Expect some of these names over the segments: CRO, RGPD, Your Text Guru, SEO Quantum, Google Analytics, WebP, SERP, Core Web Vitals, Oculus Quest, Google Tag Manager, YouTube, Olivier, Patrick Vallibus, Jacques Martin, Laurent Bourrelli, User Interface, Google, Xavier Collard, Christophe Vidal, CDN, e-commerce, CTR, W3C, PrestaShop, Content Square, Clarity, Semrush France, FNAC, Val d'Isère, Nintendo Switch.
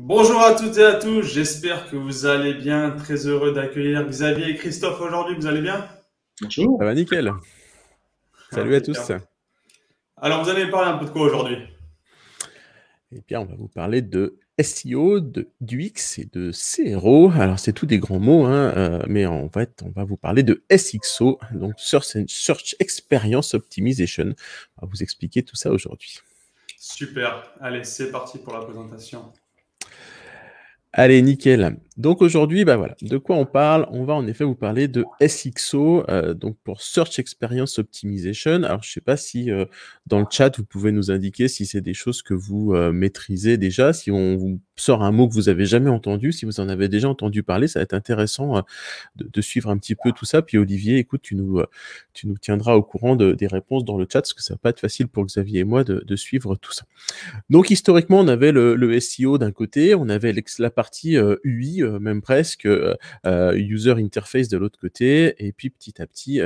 Bonjour à toutes et à tous, j'espère que vous allez bien. Très heureux d'accueillir Xavier et Christophe aujourd'hui, vous allez bien? Bonjour. Ça va nickel. Salut à tous. Alors, vous allez me parler un peu de quoi aujourd'hui? Eh bien, on va vous parler de SEO, d'UX et de CRO. Alors, c'est tous des grands mots, hein, mais en fait, on va vous parler de SXO, donc Search Experience Optimization. On va vous expliquer tout ça aujourd'hui. Super. Allez, c'est parti pour la présentation. Allez, nickel. Donc aujourd'hui, bah voilà, de quoi on parle? On va en effet vous parler de SXO, donc pour Search Experience Optimization. Alors, je ne sais pas si dans le chat, vous pouvez nous indiquer si c'est des choses que vous maîtrisez déjà. Si on vous sort un mot que vous n'avez jamais entendu, si vous en avez déjà entendu parler, ça va être intéressant de suivre un petit peu tout ça. Puis Olivier, écoute, tu nous tiendras au courant des réponses dans le chat, parce que ça ne va pas être facile pour Xavier et moi de suivre tout ça. Donc historiquement, on avait le SEO d'un côté, on avait la partie UI, même presque, User Interface de l'autre côté, et puis petit à petit,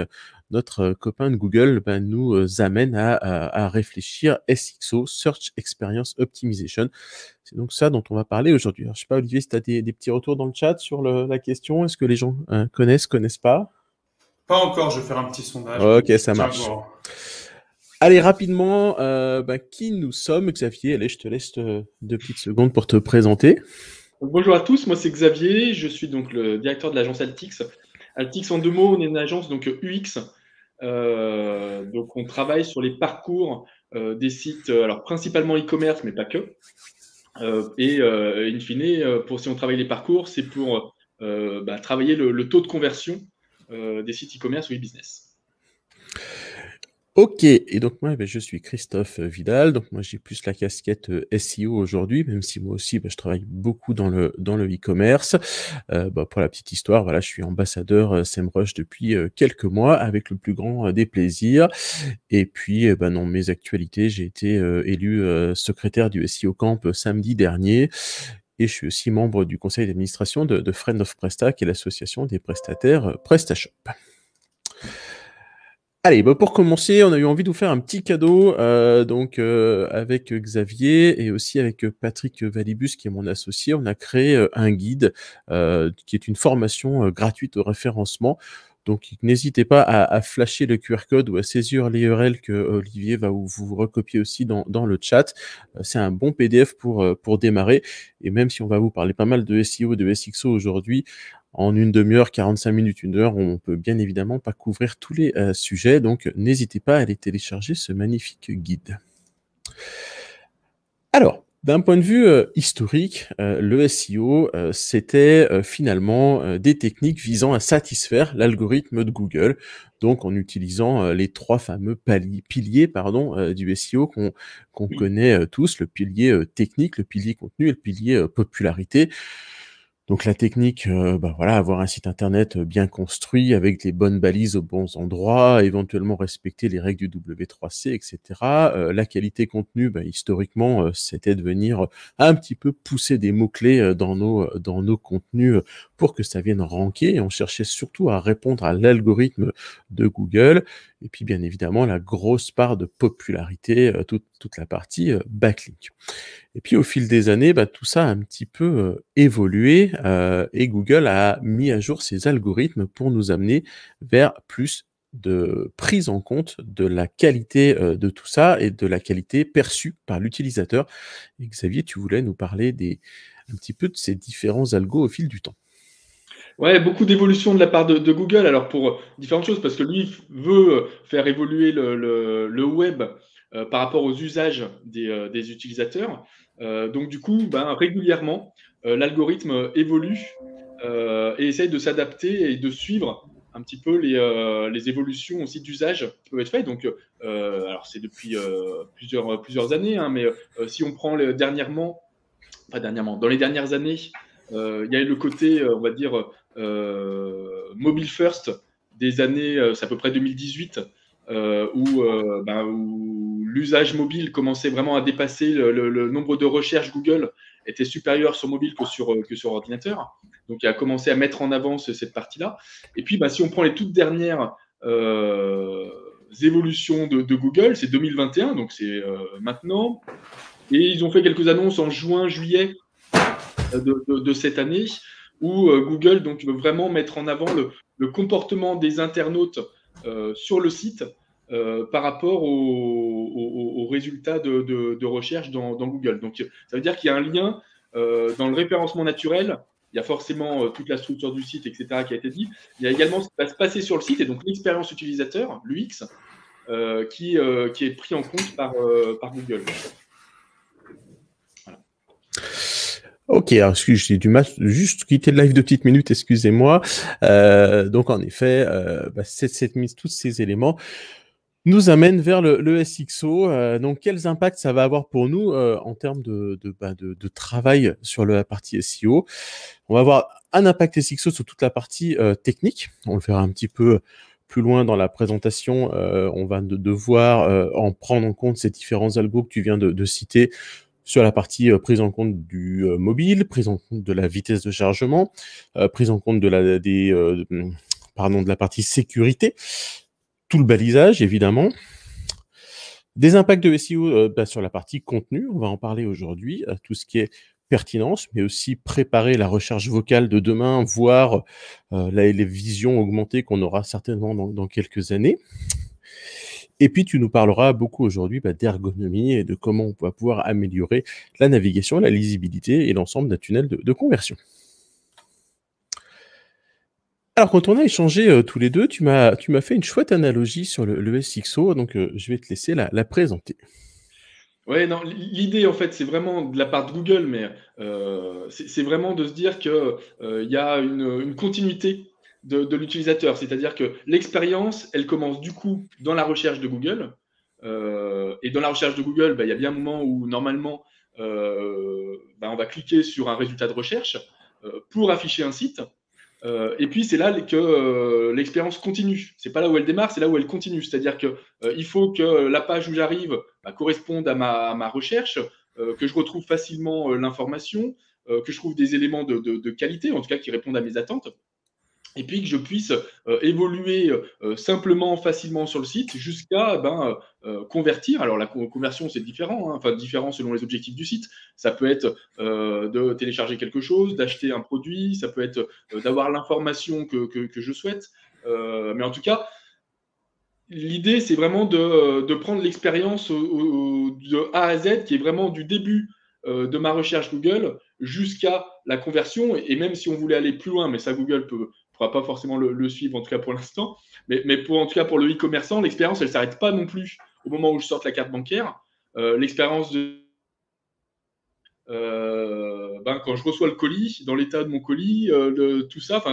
notre copain de Google nous amène à réfléchir SXO, Search Experience Optimization. C'est donc ça dont on va parler aujourd'hui. Je ne sais pas, Olivier, si tu as des petits retours dans le chat sur la question. Est-ce que les gens connaissent pas? Pas encore, je vais faire un petit sondage. Ok, ça marche. Allez, rapidement, qui nous sommes, Xavier? Allez, je te laisse deux petites secondes pour te présenter. Bonjour à tous, moi c'est Xavier, je suis donc le directeur de l'agence Altix. Altix, en deux mots, on est une agence donc UX. Donc on travaille sur les parcours des sites, alors principalement e-commerce, mais pas que. In fine, si on travaille les parcours, c'est pour travailler le taux de conversion des sites e-commerce ou e-business. Ok, et donc moi je suis Christophe Vidal, donc moi j'ai plus la casquette SEO aujourd'hui, même si moi aussi je travaille beaucoup dans le e-commerce. Pour la petite histoire, voilà, je suis ambassadeur SEMrush depuis quelques mois, avec le plus grand des plaisirs. Et puis dans mes actualités, j'ai été élu secrétaire du SEO Camp samedi dernier. Et je suis aussi membre du conseil d'administration de Friend of Presta, qui est l'association des prestataires PrestaShop. Allez, pour commencer, on a eu envie de vous faire un petit cadeau avec Xavier et aussi avec Patrick Vallibus, qui est mon associé. On a créé un guide qui est une formation gratuite au référencement. Donc, n'hésitez pas à flasher le QR code ou à saisir l'URL que Olivier va vous recopier aussi dans le chat. C'est un bon PDF pour démarrer. Et même si on va vous parler pas mal de SEO, de SXO aujourd'hui, en une demi-heure, 45 minutes, une heure, on peut bien évidemment pas couvrir tous les sujets. Donc, n'hésitez pas à aller télécharger ce magnifique guide. Alors, d'un point de vue historique, le SEO, c'était finalement des techniques visant à satisfaire l'algorithme de Google, donc en utilisant les trois fameux piliers du SEO qu'on connaît tous, le pilier technique, le pilier contenu et le pilier popularité. Donc la technique, avoir un site internet bien construit avec les bonnes balises aux bons endroits, éventuellement respecter les règles du W3C, etc. La qualité contenu, historiquement, c'était de venir un petit peu pousser des mots-clés dans nos contenus pour que ça vienne ranker. Et on cherchait surtout à répondre à l'algorithme de Google. Et puis, bien évidemment, la grosse part de popularité, toute la partie backlink. Et puis, au fil des années, tout ça a un petit peu évolué et Google a mis à jour ses algorithmes pour nous amener vers plus de prise en compte de la qualité de tout ça et de la qualité perçue par l'utilisateur. Et Xavier, tu voulais nous parler un petit peu de ces différents algos au fil du temps. Ouais, beaucoup d'évolution de la part de Google, alors pour différentes choses, parce que lui veut faire évoluer le web par rapport aux usages des utilisateurs. Donc du coup, régulièrement, l'algorithme évolue et essaye de s'adapter et de suivre un petit peu les évolutions aussi d'usage qui peuvent être faites. Donc, alors c'est depuis plusieurs années, hein, mais si on prend dans les dernières années, il y a le côté, on va dire, mobile first des années, c'est à peu près 2018, où l'usage mobile commençait vraiment à dépasser le nombre de recherches Google était supérieur sur mobile que sur ordinateur. Donc, il a commencé à mettre en avant cette partie-là. Et puis, si on prend les toutes dernières évolutions de Google, c'est 2021, donc c'est maintenant. Et ils ont fait quelques annonces en juin, juillet, de cette année, où Google donc, veut vraiment mettre en avant le comportement des internautes sur le site par rapport aux résultats de recherche dans Google. Donc, ça veut dire qu'il y a un lien dans le référencement naturel. Il y a forcément toute la structure du site, etc., qui a été dit. Il y a également ce qui va se passer sur le site, et donc l'expérience utilisateur, l'UX, qui est pris en compte par Google. Voilà. Ok, alors excusez-moi, j'ai juste quitté le live de petites minutes, excusez-moi. Donc, en effet, cette mise, tous ces éléments nous amène vers le SXO. Donc, quels impacts ça va avoir pour nous en termes de travail sur la partie SEO? On va avoir un impact SXO sur toute la partie technique. On le verra un petit peu plus loin dans la présentation. On va devoir en prendre en compte ces différents algos que tu viens de citer sur la partie prise en compte du mobile, prise en compte de la vitesse de chargement, prise en compte de la partie sécurité, tout le balisage, évidemment. Des impacts de SEO sur la partie contenu, on va en parler aujourd'hui, tout ce qui est pertinence, mais aussi préparer la recherche vocale de demain, voire les visions augmentées qu'on aura certainement dans quelques années. Et puis, tu nous parleras beaucoup aujourd'hui d'ergonomie et de comment on va pouvoir améliorer la navigation, la lisibilité et l'ensemble d'un tunnel de conversion. Alors, quand on a échangé tous les deux, tu m'as fait une chouette analogie sur le SXO, donc je vais te laisser la présenter. Oui, non, l'idée, en fait, c'est vraiment de la part de Google, mais c'est vraiment de se dire qu'il y a une continuité de l'utilisateur, c'est-à-dire que l'expérience, elle commence du coup dans la recherche de Google, et dans la recherche de Google, il y a bien un moment où, normalement, on va cliquer sur un résultat de recherche pour afficher un site. Et puis, c'est là que l'expérience continue. Ce n'est pas là où elle démarre, c'est là où elle continue. C'est-à-dire qu'il faut que la page où j'arrive corresponde à ma recherche, que je retrouve facilement l'information, que je trouve des éléments de qualité, en tout cas qui répondent à mes attentes, et puis que je puisse évoluer simplement, facilement sur le site jusqu'à convertir. Alors, la conversion, c'est différent, différent selon les objectifs du site. Ça peut être de télécharger quelque chose, d'acheter un produit, ça peut être d'avoir l'information que je souhaite. Mais en tout cas, l'idée, c'est vraiment de prendre l'expérience de A à Z, qui est vraiment du début de ma recherche Google jusqu'à la conversion. Et même si on voulait aller plus loin, mais ça, Google ne pourra pas forcément le suivre, en tout cas pour l'instant, mais en tout cas pour le e-commerçant, l'expérience, elle ne s'arrête pas non plus au moment où je sorte la carte bancaire. L'expérience quand je reçois le colis, dans l'état de mon colis, tout ça,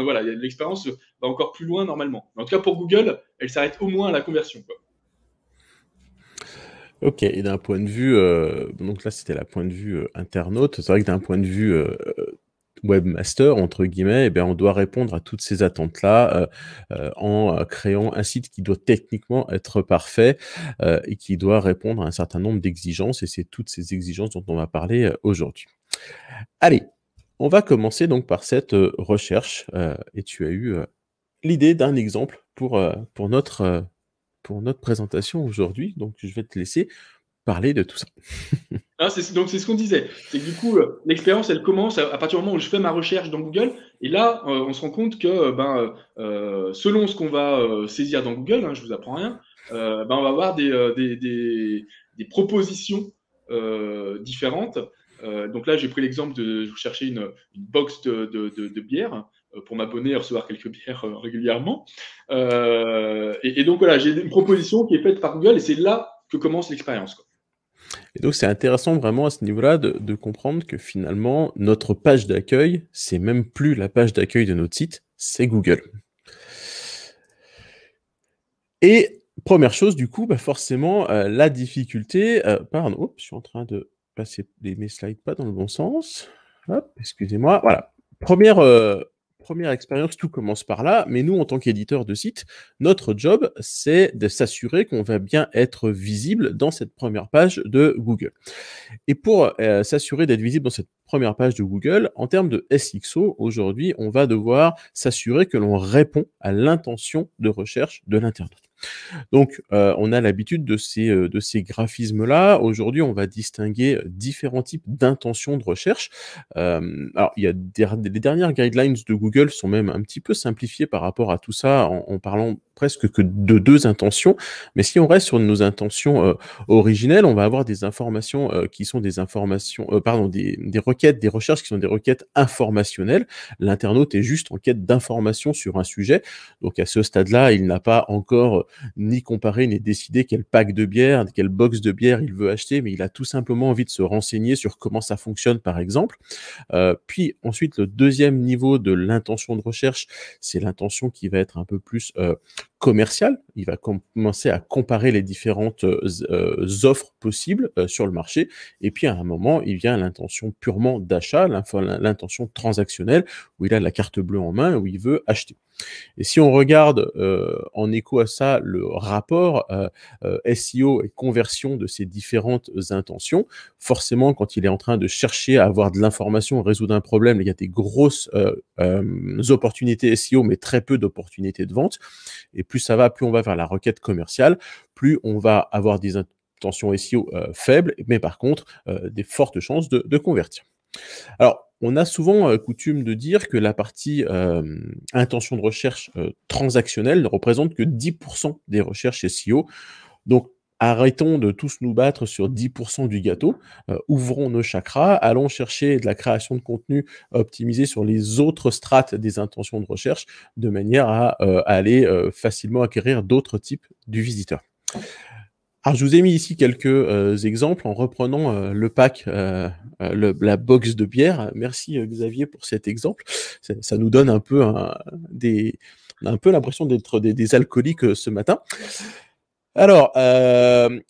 l'expérience va encore plus loin normalement. En tout cas pour Google, elle s'arrête au moins à la conversion, quoi. Ok, et d'un point de vue, donc là c'était la point de vue internaute, c'est vrai que d'un point de vue webmaster, entre guillemets, eh bien, on doit répondre à toutes ces attentes-là en créant un site qui doit techniquement être parfait et qui doit répondre à un certain nombre d'exigences, et c'est toutes ces exigences dont on va parler aujourd'hui. Allez, on va commencer donc par cette recherche, et tu as eu l'idée d'un exemple pour notre présentation aujourd'hui, donc je vais te laisser parler de tout ça. Donc, c'est ce qu'on disait. C'est que du coup, l'expérience, elle commence à partir du moment où je fais ma recherche dans Google. Et là, on se rend compte que selon ce qu'on va saisir dans Google, je ne vous apprends rien, on va avoir des propositions différentes. Donc là, j'ai pris l'exemple de chercher une box de bière pour m'abonner et recevoir quelques bières régulièrement. Et donc, voilà, j'ai une proposition qui est faite par Google et c'est là que commence l'expérience, quoi. Et donc, c'est intéressant vraiment à ce niveau-là de comprendre que finalement, notre page d'accueil, c'est même plus la page d'accueil de notre site, c'est Google. Et première chose, du coup, forcément, la difficulté... pardon, oh, je suis en train de passer mes slides pas dans le bon sens. Hop, excusez-moi. Voilà. Première expérience, tout commence par là, mais nous, en tant qu'éditeur de site, notre job, c'est de s'assurer qu'on va bien être visible dans cette première page de Google. Et pour s'assurer d'être visible dans cette première page de Google, en termes de SXO, aujourd'hui, on va devoir s'assurer que l'on répond à l'intention de recherche de l'internaute. Donc, on a l'habitude de ces graphismes-là. Aujourd'hui, on va distinguer différents types d'intentions de recherche. Alors, il y a les dernières guidelines de Google sont même un petit peu simplifiées par rapport à tout ça en parlant presque que de deux intentions. Mais si on reste sur nos intentions originelles, on va avoir des informations qui sont des informations, des requêtes, des recherches qui sont des requêtes informationnelles. L'internaute est juste en quête d'informations sur un sujet. Donc à ce stade-là, il n'a pas encore ni comparé ni décidé quel pack de bière, quelle box de bière il veut acheter, mais il a tout simplement envie de se renseigner sur comment ça fonctionne, par exemple. Puis ensuite, le deuxième niveau de l'intention de recherche, c'est l'intention qui va être un peu plus commercial. Il va commencer à comparer les différentes offres possibles sur le marché. Et puis, à un moment, il vient à l'intention purement d'achat, l'intention transactionnelle, où il a la carte bleue en main, où il veut acheter. Et si on regarde en écho à ça le rapport SEO et conversion de ces différentes intentions, forcément, quand il est en train de chercher à avoir de l'information, résoudre un problème, il y a des grosses opportunités SEO, mais très peu d'opportunités de vente. Et plus ça va, plus on va vers la requête commerciale, plus on va avoir des intentions SEO faibles, mais par contre, des fortes chances de convertir. Alors, on a souvent coutume de dire que la partie intention de recherche transactionnelle ne représente que 10% des recherches SEO. Donc, arrêtons de tous nous battre sur 10% du gâteau, ouvrons nos chakras, allons chercher de la création de contenu optimisée sur les autres strates des intentions de recherche, de manière à aller facilement acquérir d'autres types du visiteur. Alors, je vous ai mis ici quelques exemples en reprenant le pack, la box de bière. Merci Xavier pour cet exemple. Ça nous donne un peu, l'impression d'être des alcooliques ce matin. Alors,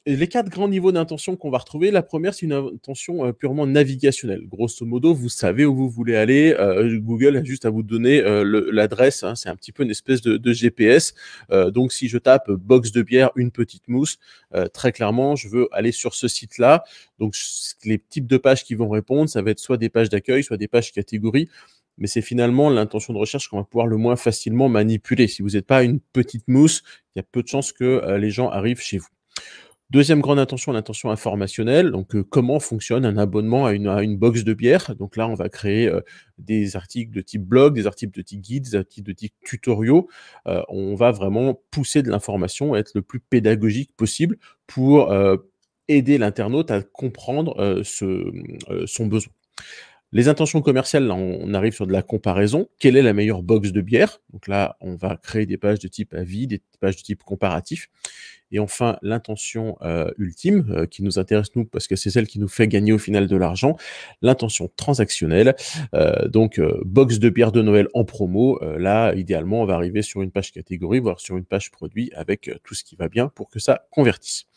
les quatre grands niveaux d'intention qu'on va retrouver, la première, c'est une intention purement navigationnelle. Grosso modo, vous savez où vous voulez aller. Google a juste à vous donner l'adresse. Hein, c'est un petit peu une espèce de GPS. Donc, si je tape « box de bière, une petite mousse », très clairement, je veux aller sur ce site-là. Donc, les types de pages qui vont répondre, ça va être soit des pages d'accueil, soit des pages catégories. Mais c'est finalement l'intention de recherche qu'on va pouvoir le moins facilement manipuler. Si vous n'êtes pas une petite mousse, il y a peu de chances que les gens arrivent chez vous. Deuxième grande intention, l'intention informationnelle. Donc, comment fonctionne un abonnement à une box de bière. Donc là, on va créer des articles de type blog, des articles de type guide, des articles de type tutoriaux. On va vraiment pousser de l'information, être le plus pédagogique possible pour aider l'internaute à comprendre son besoin. Les intentions commerciales, là, on arrive sur de la comparaison. Quelle est la meilleure box de bière? Donc là, on va créer des pages de type avis, des pages de type comparatif. Et enfin, l'intention ultime, qui nous intéresse, nous, parce que c'est celle qui nous fait gagner au final de l'argent, l'intention transactionnelle. Donc, box de bière de Noël en promo. Là, idéalement, on va arriver sur une page catégorie, voire sur une page produit, avec tout ce qui va bien pour que ça convertisse.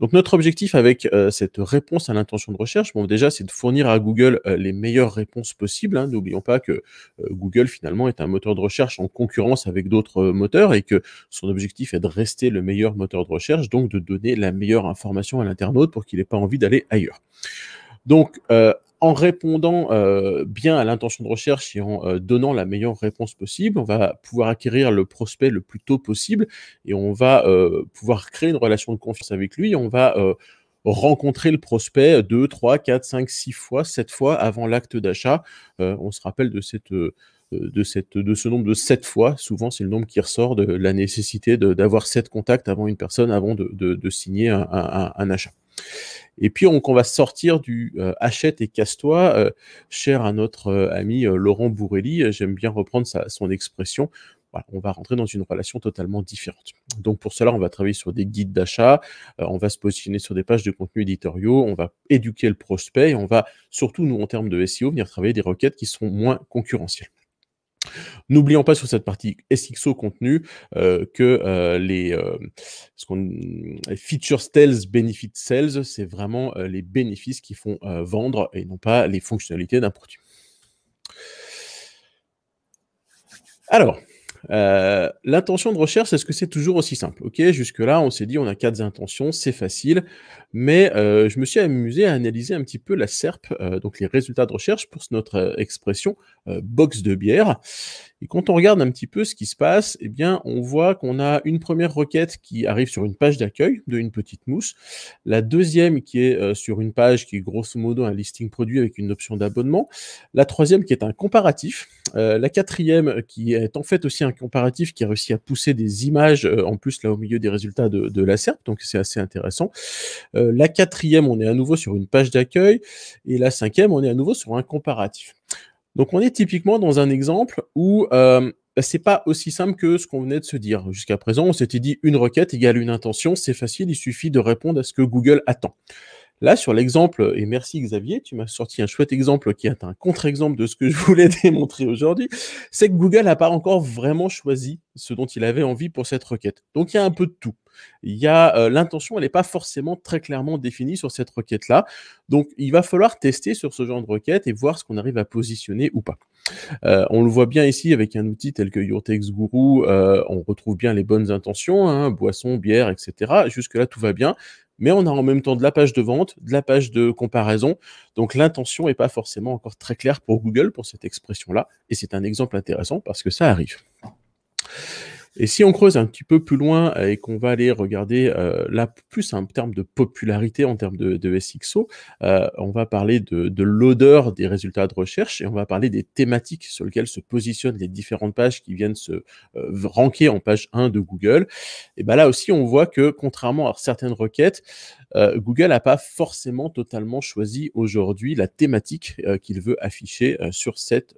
Donc, notre objectif avec cette réponse à l'intention de recherche, bon, déjà, c'est de fournir à Google les meilleures réponses possibles. N'oublions pas que Google, finalement, est un moteur de recherche en concurrence avec d'autres moteurs et que son objectif est de rester le meilleur moteur de recherche, donc de donner la meilleure information à l'internaute pour qu'il n'ait pas envie d'aller ailleurs. Donc, en répondant bien à l'intention de recherche et en donnant la meilleure réponse possible, on va pouvoir acquérir le prospect le plus tôt possible et on va pouvoir créer une relation de confiance avec lui. On va rencontrer le prospect 2, 3, 4, 5, 6 fois, 7 fois avant l'acte d'achat. On se rappelle de ce nombre de 7 fois. Souvent, c'est le nombre qui ressort de la nécessité d'avoir 7 contacts avant une personne, avant de signer un achat. Et puis, on va sortir du achète et casse-toi, cher à notre ami Laurent Bourrelli. J'aime bien reprendre son expression. Voilà, on va rentrer dans une relation totalement différente. Donc, pour cela, on va travailler sur des guides d'achat, on va se positionner sur des pages de contenu éditoriaux, on va éduquer le prospect et on va, surtout nous, en termes de SEO, venir travailler des requêtes qui seront moins concurrentielles. N'oublions pas sur cette partie SXO contenu que les feature sales, benefit sales, c'est vraiment les bénéfices qui font vendre et non pas les fonctionnalités d'un produit. Alors, l'intention de recherche, est-ce que c'est toujours aussi simple? Ok, jusque-là, on s'est dit on a 4 intentions, c'est facile. mais je me suis amusé à analyser un petit peu la SERP, donc les résultats de recherche pour notre expression box de bière. Et quand on regarde un petit peu ce qui se passe, eh bien, on voit qu'on a une première requête qui arrive sur une page d'accueil de une petite mousse, la deuxième qui est sur une page qui est grosso modo un listing produit avec une option d'abonnement, la troisième qui est un comparatif, la quatrième qui est en fait aussi un comparatif qui a réussi à pousser des images en plus là au milieu des résultats de la SERP, donc c'est assez intéressant. La quatrième, on est à nouveau sur une page d'accueil et la cinquième, on est à nouveau sur un comparatif. Donc, on est typiquement dans un exemple où ce n'est pas aussi simple que ce qu'on venait de se dire. Jusqu'à présent, on s'était dit une requête égale une intention, c'est facile, il suffit de répondre à ce que Google attend. Là, sur l'exemple, et merci Xavier, tu m'as sorti un chouette exemple qui est un contre-exemple de ce que je voulais démontrer aujourd'hui, c'est que Google n'a pas encore vraiment choisi ce dont il avait envie pour cette requête. Donc, il y a un peu de tout. L'intention, elle n'est pas forcément très clairement définie sur cette requête-là. Donc, il va falloir tester sur ce genre de requête et voir ce qu'on arrive à positionner ou pas. On le voit bien ici avec un outil tel que Your Text Guru, on retrouve bien les bonnes intentions, hein, boisson, bière, etc. Jusque-là, tout va bien. Mais on a en même temps de la page de vente, de la page de comparaison. Donc, l'intention n'est pas forcément encore très claire pour Google, pour cette expression-là. Et c'est un exemple intéressant parce que ça arrive. Et si on creuse un petit peu plus loin et qu'on va aller regarder là plus en termes de popularité, en termes de SXO, on va parler de l'odeur des résultats de recherche et on va parler des thématiques sur lesquelles se positionnent les différentes pages qui viennent se ranker en page 1 de Google. Et bien là aussi, on voit que contrairement à certaines requêtes, Google n'a pas forcément totalement choisi aujourd'hui la thématique qu'il veut afficher sur cette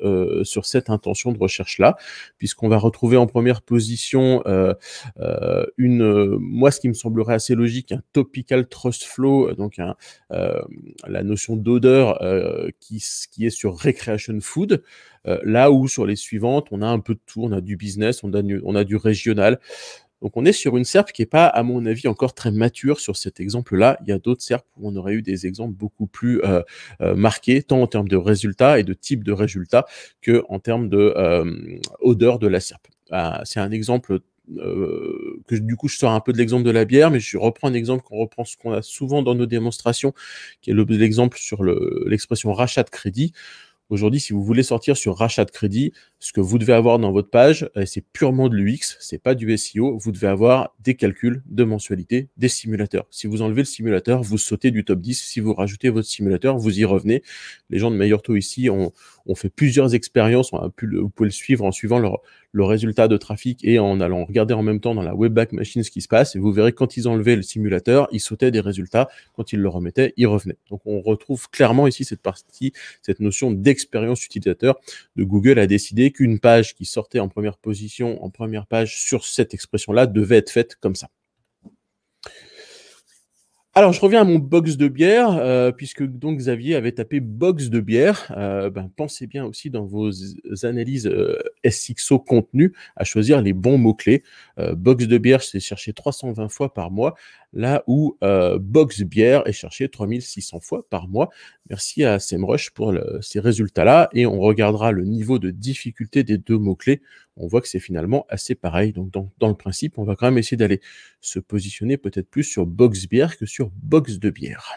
intention de recherche-là, puisqu'on va retrouver en première position moi, ce qui me semblerait assez logique, un topical trust flow, donc la notion d'odeur qui est sur recreation food. Là où sur les suivantes, on a un peu de tout, on a du business, on a du régional. Donc, on est sur une SERP qui n'est pas, à mon avis, encore très mature sur cet exemple-là. Il y a d'autres SERP où on aurait eu des exemples beaucoup plus marqués, tant en termes de résultats et de type de résultats qu'en termes d'odeur de la SERP. Ah, c'est un exemple que du coup, je sors un peu de l'exemple de la bière, mais je reprends un exemple qu'on a souvent dans nos démonstrations, qui est l'exemple sur l'expression rachat de crédit. Aujourd'hui, si vous voulez sortir sur rachat de crédit, ce que vous devez avoir dans votre page, c'est purement de l'UX, ce n'est pas du SEO. Vous devez avoir des calculs de mensualité, des simulateurs. Si vous enlevez le simulateur, vous sautez du top 10. Si vous rajoutez votre simulateur, vous y revenez. Les gens de Meilleur Taux ici ont fait plusieurs expériences. Vous pouvez le suivre en suivant le résultat de trafic et en allant regarder en même temps dans la Webback Machine ce qui se passe. Et vous verrez quand ils enlevaient le simulateur, ils sautaient des résultats. Quand ils le remettaient, ils revenaient. Donc, on retrouve clairement ici cette notion d'expérience utilisateur de Google a décidé qu'une page qui sortait en première position, en première page sur cette expression-là devait être faite comme ça. Alors, je reviens à mon box de bière, puisque donc Xavier avait tapé box de bière. Pensez bien aussi dans vos analyses SXO contenu à choisir les bons mots-clés. Box de bière, c'est cherché 320 fois par mois, là où box bière est cherché 3600 fois par mois. Merci à SEMrush pour ces résultats-là. Et on regardera le niveau de difficulté des deux mots-clés. On voit que c'est finalement assez pareil. Donc, dans le principe, on va quand même essayer d'aller se positionner peut-être plus sur box bière que sur box de bière.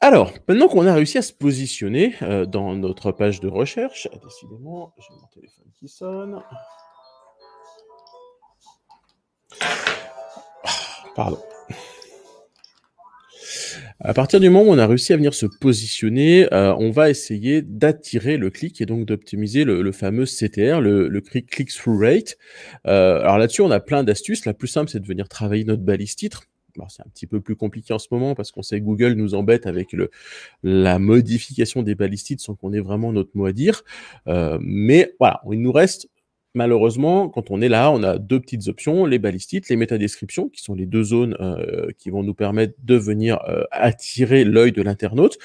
Alors, maintenant qu'on a réussi à se positionner dans notre page de recherche, décidément, j'ai mon téléphone qui sonne. Pardon. À partir du moment où on a réussi à venir se positionner, on va essayer d'attirer le clic et donc d'optimiser le fameux CTR, le click-through rate. Alors là-dessus, on a plein d'astuces. La plus simple, c'est de venir travailler notre balise titre. C'est un petit peu plus compliqué en ce moment parce qu'on sait que Google nous embête avec la modification des balises titres sans qu'on ait vraiment notre mot à dire. Mais voilà, il nous reste... Malheureusement, quand on est là, on a deux petites options, les balises titres, les métadescriptions, qui sont les deux zones qui vont nous permettre de venir attirer l'œil de l'internaute.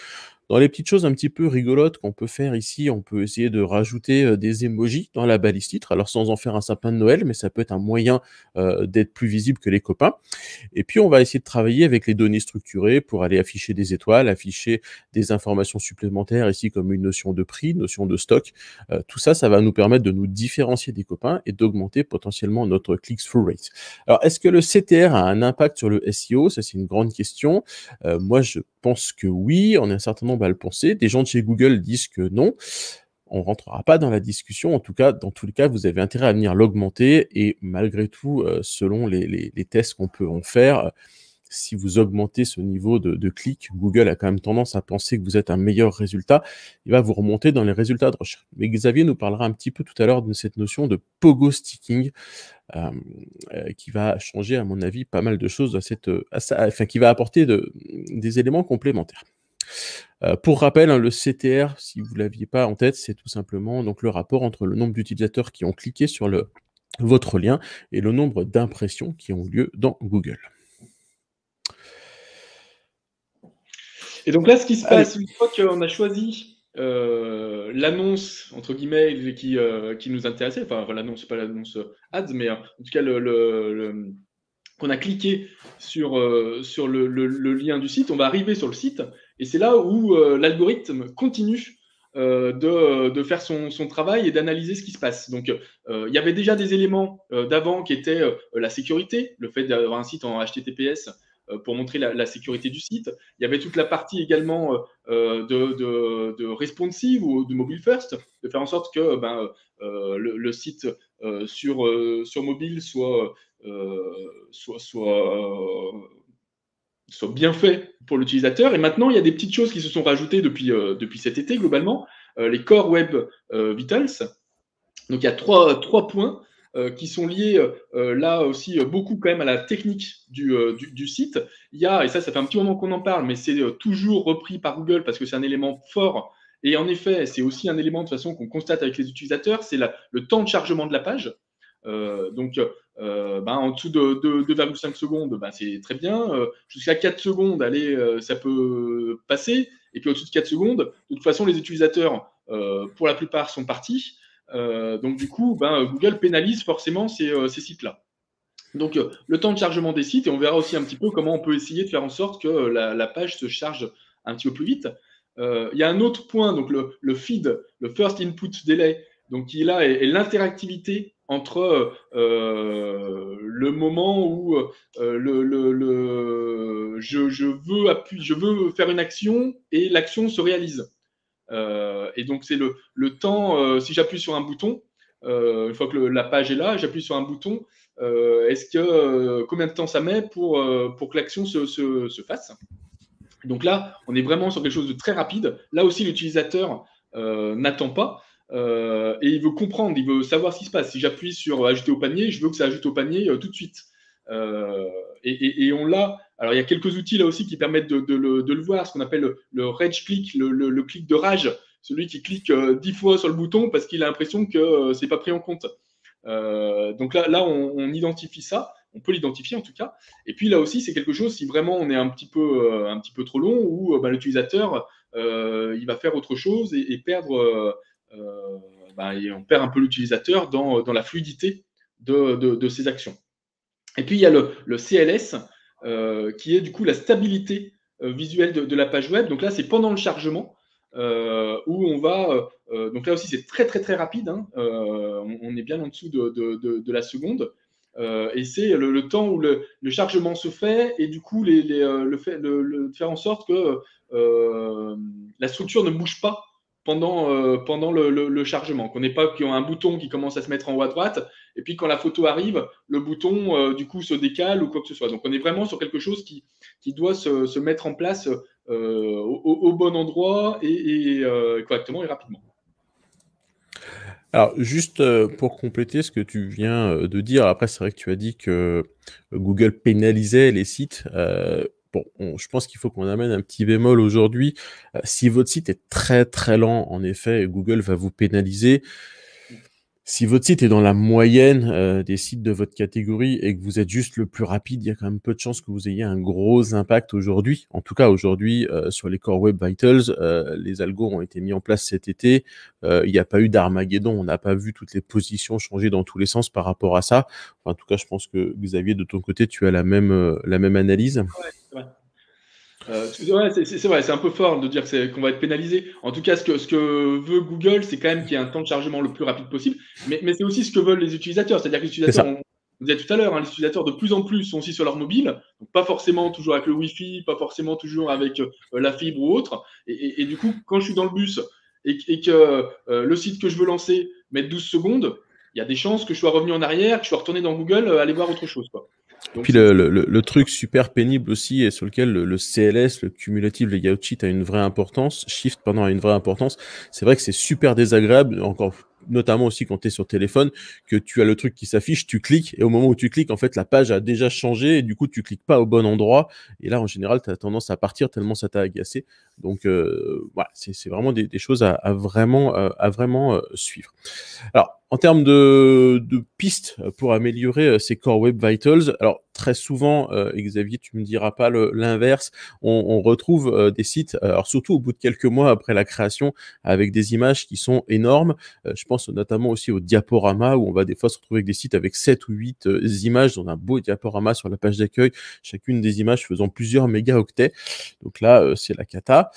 Dans les petites choses un petit peu rigolotes qu'on peut faire ici, on peut essayer de rajouter des emojis dans la balise titre, alors sans en faire un sapin de Noël, mais ça peut être un moyen d'être plus visible que les copains. Et puis, on va essayer de travailler avec les données structurées pour aller afficher des étoiles, afficher des informations supplémentaires ici comme une notion de prix, une notion de stock. Tout ça, ça va nous permettre de nous différencier des copains et d'augmenter potentiellement notre click-through rate. Alors, est-ce que le CTR a un impact sur le SEO? Ça, c'est une grande question. Moi, je pense que oui, on est un certain nombre à le penser. Des gens de chez Google disent que non. On ne rentrera pas dans la discussion. En tout cas, dans tous les cas, vous avez intérêt à venir l'augmenter. Et malgré tout, selon les tests qu'on peut en faire, si vous augmentez ce niveau de clic, Google a quand même tendance à penser que vous êtes un meilleur résultat. Il va vous remonter dans les résultats de recherche. Mais Xavier nous parlera un petit peu tout à l'heure de cette notion de pogo sticking qui va changer, à mon avis, pas mal de choses, qui va apporter des éléments complémentaires. Pour rappel, le CTR, si vous ne l'aviez pas en tête, c'est tout simplement donc, le rapport entre le nombre d'utilisateurs qui ont cliqué sur votre lien et le nombre d'impressions qui ont lieu dans Google. Et donc là, ce qui se passe, une fois qu'on a choisi l'annonce, entre guillemets, qui nous intéressait, enfin l'annonce, pas l'annonce ads, mais en tout cas, qu'on a cliqué sur le lien du site, on va arriver sur le site, et c'est là où l'algorithme continue de faire son travail et d'analyser ce qui se passe. Donc, il y avait déjà des éléments d'avant qui étaient la sécurité, le fait d'avoir un site en HTTPS pour montrer la sécurité du site. Il y avait toute la partie également de responsive ou de mobile first, de faire en sorte que le site sur mobile soit bien fait pour l'utilisateur. Et maintenant, il y a des petites choses qui se sont rajoutées depuis cet été, globalement, les Core Web Vitals. Donc, il y a trois points qui sont liés là aussi beaucoup quand même à la technique du site. Il y a, et ça fait un petit moment qu'on en parle, mais c'est toujours repris par Google parce que c'est un élément fort. Et en effet, c'est aussi un élément de toute façon qu'on constate avec les utilisateurs, c'est le temps de chargement de la page. Donc, en dessous de 2,5 secondes, c'est très bien. Jusqu'à 4 secondes, allez, ça peut passer. Et puis, au-dessus de 4 secondes, de toute façon, les utilisateurs, pour la plupart, sont partis. Donc, du coup, Google pénalise forcément ces sites-là. Donc, le temps de chargement des sites, et on verra aussi un petit peu comment on peut essayer de faire en sorte que la page se charge un petit peu plus vite. Il y a un autre point, donc le feed, le First Input Delay, donc, qui est là, et l'interactivité entre le moment où je veux faire une action et l'action se réalise. Et donc, c'est le temps, si j'appuie sur un bouton, une fois que la page est là, j'appuie sur un bouton, combien de temps ça met pour que l'action se fasse. Donc là, on est vraiment sur quelque chose de très rapide. Là aussi, l'utilisateur n'attend pas. Et il veut comprendre, il veut savoir ce qui se passe. Si j'appuie sur ajouter au panier, je veux que ça ajoute au panier tout de suite. Et on l'a. Alors, il y a quelques outils là aussi qui permettent de le voir, ce qu'on appelle le rage click, le clic de rage, celui qui clique 10 fois sur le bouton parce qu'il a l'impression que ce n'est pas pris en compte. Donc là on identifie ça, on peut l'identifier en tout cas. Et puis là aussi, c'est quelque chose, si vraiment on est un petit peu trop long, où l'utilisateur il va faire autre chose et perdre. Et on perd un peu l'utilisateur dans la fluidité de ses actions. Et puis, il y a le CLS qui est du coup la stabilité visuelle de la page web. Donc là, c'est pendant le chargement où on va… donc là aussi, c'est très, très, très rapide. Hein, on est bien en dessous de la seconde. Et c'est le temps où le chargement se fait et du coup, faire en sorte que la structure ne bouge pas pendant le chargement, qu'on n'ait pas qu'il y a un bouton qui commence à se mettre en haut à droite, et puis quand la photo arrive, le bouton du coup se décale ou quoi que ce soit. Donc on est vraiment sur quelque chose qui doit se mettre en place au bon endroit et correctement et rapidement. Alors, juste pour compléter ce que tu viens de dire, après c'est vrai que tu as dit que Google pénalisait les sites. Je pense qu'il faut qu'on amène un petit bémol aujourd'hui. Si votre site est très, très lent, en effet, Google va vous pénaliser. Si votre site est dans la moyenne des sites de votre catégorie et que vous êtes juste le plus rapide, il y a quand même peu de chances que vous ayez un gros impact aujourd'hui. En tout cas, aujourd'hui, sur les Core Web Vitals, les algos ont été mis en place cet été. Il n'y a pas eu d'Armageddon. On n'a pas vu toutes les positions changer dans tous les sens par rapport à ça. Enfin, en tout cas, je pense que, Xavier, de ton côté, tu as la même analyse. Ouais, c'est vrai. C'est vrai, c'est un peu fort de dire qu'on va être pénalisé. En tout cas, ce que veut Google, c'est quand même qu'il y ait un temps de chargement le plus rapide possible. Mais c'est aussi ce que veulent les utilisateurs. C'est-à-dire que les utilisateurs, on disait tout à l'heure, hein, les utilisateurs de plus en plus sont aussi sur leur mobile. Donc pas forcément toujours avec le Wi-Fi, pas forcément toujours avec la fibre ou autre. Et du coup, quand je suis dans le bus et que le site que je veux lancer met 12 secondes, il y a des chances que je sois revenu en arrière, que je sois retourné dans Google, aller voir autre chose, quoi. Donc, puis le truc super pénible aussi et sur lequel le CLS, le Cumulative Layout Shift a une vraie importance, c'est vrai que c'est super désagréable, encore notamment aussi quand tu es sur téléphone, que tu as le truc qui s'affiche, tu cliques et au moment où tu cliques, en fait, la page a déjà changé et du coup, tu cliques pas au bon endroit et là, en général, tu as tendance à partir tellement ça t'a agacé. Donc, voilà, c'est vraiment des choses à vraiment suivre. Alors, en termes de pistes pour améliorer ces Core Web Vitals, alors très souvent, Xavier, tu me diras pas l'inverse, on retrouve des sites, alors surtout au bout de quelques mois après la création, avec des images qui sont énormes. Je pense notamment aussi au diaporama, où on va des fois se retrouver avec des sites avec 7 ou 8 images dans un beau diaporama sur la page d'accueil, chacune des images faisant plusieurs mégaoctets. Donc là, c'est la cata.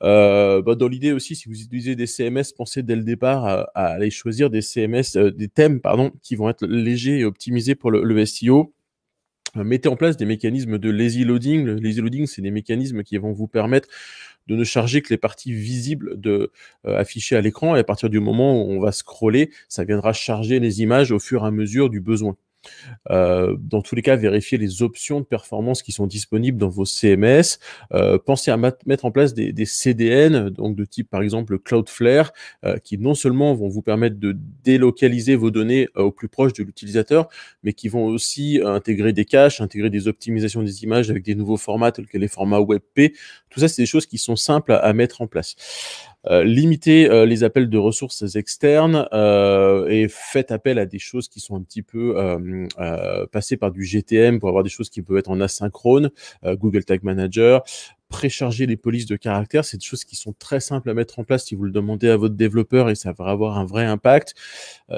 Dans l'idée aussi, si vous utilisez des CMS, pensez dès le départ à aller choisir des CMS, des thèmes pardon, qui vont être légers et optimisés pour le SEO. Mettez en place des mécanismes de lazy loading. Le lazy loading, c'est des mécanismes qui vont vous permettre de ne charger que les parties visibles affichées à l'écran. Et à partir du moment où on va scroller, ça viendra charger les images au fur et à mesure du besoin. Dans tous les cas, vérifiez les options de performance qui sont disponibles dans vos CMS. Pensez à mettre en place des CDN, donc de type par exemple Cloudflare, qui non seulement vont vous permettre de délocaliser vos données au plus proche de l'utilisateur, mais qui vont aussi intégrer des caches, intégrer des optimisations des images avec des nouveaux formats tels que les formats WebP. Tout ça, c'est des choses qui sont simples à mettre en place. Limitez les appels de ressources externes et faites appel à des choses qui sont un petit peu passées par du GTM pour avoir des choses qui peuvent être en asynchrone, Google Tag Manager. Précharger les polices de caractères, c'est des choses qui sont très simples à mettre en place si vous le demandez à votre développeur et ça va avoir un vrai impact.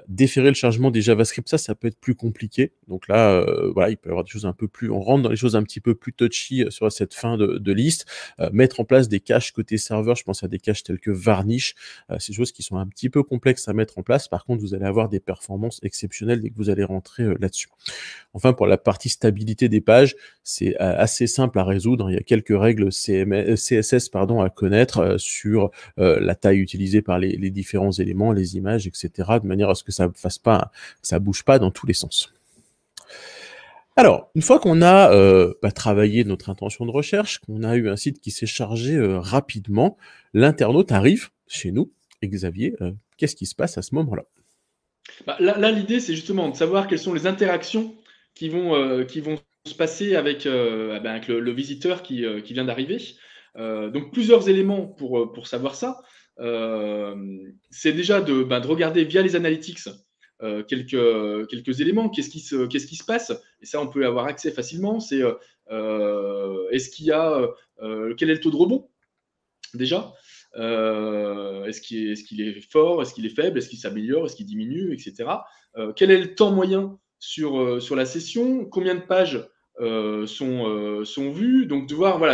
Déférer le chargement des JavaScript, ça peut être plus compliqué. Donc là, voilà, il peut y avoir des choses un peu plus... On rentre dans les choses un petit peu plus touchy sur cette fin de liste. Mettre en place des caches côté serveur, je pense à des caches telles que Varnish. C'est des choses qui sont un petit peu complexes à mettre en place. Par contre, vous allez avoir des performances exceptionnelles dès que vous allez rentrer là-dessus. Enfin, pour la partie stabilité des pages, c'est assez simple à résoudre. Il y a quelques règles CSS pardon, à connaître sur la taille utilisée par les différents éléments, les images, etc., de manière à ce que ça ne bouge pas dans tous les sens. Alors, une fois qu'on a travaillé notre intention de recherche, qu'on a eu un site qui s'est chargé rapidement, l'internaute arrive chez nous. Et Xavier, qu'est-ce qui se passe à ce moment-là? Là, l'idée, c'est justement de savoir quelles sont les interactions qui vont se passer avec le visiteur qui vient d'arriver. Donc, plusieurs éléments pour savoir ça. C'est déjà de regarder via les analytics quelques éléments. Qu'est-ce qui se passe? Et ça, on peut avoir accès facilement. C'est quel est le taux de rebond déjà? Est-ce qu'il est fort? Est-ce qu'il est faible? Est-ce qu'il s'améliore? Est-ce qu'il diminue? Etc. Quel est le temps moyen sur la session? Combien de pages sont vues? Donc,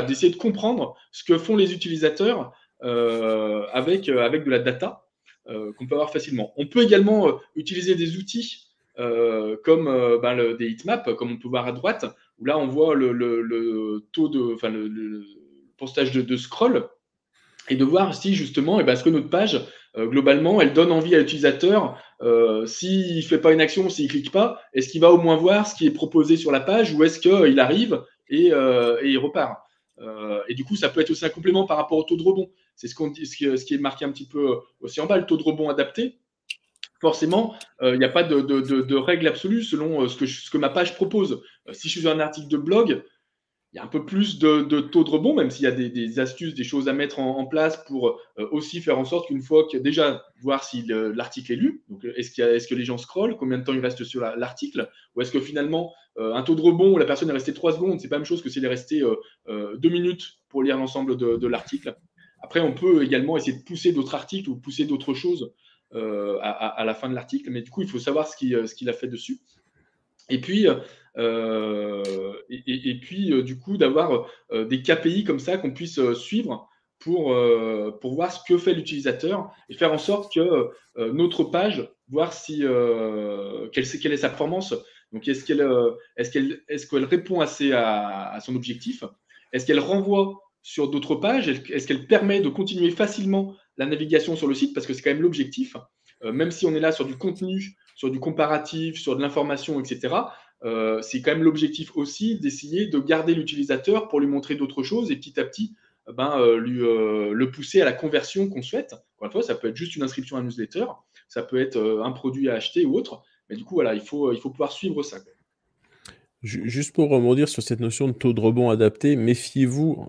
d'essayer de comprendre ce que font les utilisateurs avec de la data qu'on peut avoir facilement. On peut également utiliser des outils comme des heatmaps, comme on peut voir à droite, où là, on voit le taux le pourcentage de scroll et de voir si, justement, est-ce que notre page, globalement, elle donne envie à l'utilisateur. S'il ne fait pas une action, s'il ne clique pas, est-ce qu'il va au moins voir ce qui est proposé sur la page ou est-ce qu'il arrive et il repart? Et du coup, ça peut être aussi un complément par rapport au taux de rebond. C'est ce qui est marqué un petit peu aussi en bas, le taux de rebond adapté. Forcément, il n'y a pas de règle absolue selon ce que ma page propose. Si je suis sur un article de blog, il y a un peu plus de taux de rebond, même s'il y a des astuces, des choses à mettre en place pour aussi faire en sorte qu'une fois que déjà voir si l'article est lu, donc est-ce que les gens scrollent, combien de temps ils restent sur l'article, ou est-ce que finalement un taux de rebond où la personne est restée 3 secondes, c'est pas la même chose que si elle est restée 2 minutes pour lire l'ensemble de l'article. Après, on peut également essayer de pousser d'autres articles ou pousser d'autres choses à la fin de l'article, mais du coup, il faut savoir ce qu'il a fait dessus. Et puis, du coup, d'avoir des KPI comme ça qu'on puisse suivre pour voir ce que fait l'utilisateur et faire en sorte que notre page, voir si quelle est sa performance. Donc, est-ce qu'elle répond à son objectif? Est-ce qu'elle renvoie sur d'autres pages? Est-ce qu'elle permet de continuer facilement la navigation sur le site? Parce que c'est quand même l'objectif. Même si on est là sur du contenu, sur du comparatif, sur de l'information, etc., c'est quand même l'objectif aussi d'essayer de garder l'utilisateur pour lui montrer d'autres choses et petit à petit le pousser à la conversion qu'on souhaite. Encore une fois, ça peut être juste une inscription à un newsletter, ça peut être un produit à acheter ou autre. Mais du coup, voilà, il faut pouvoir suivre ça. Juste pour rebondir sur cette notion de taux de rebond adapté, méfiez-vous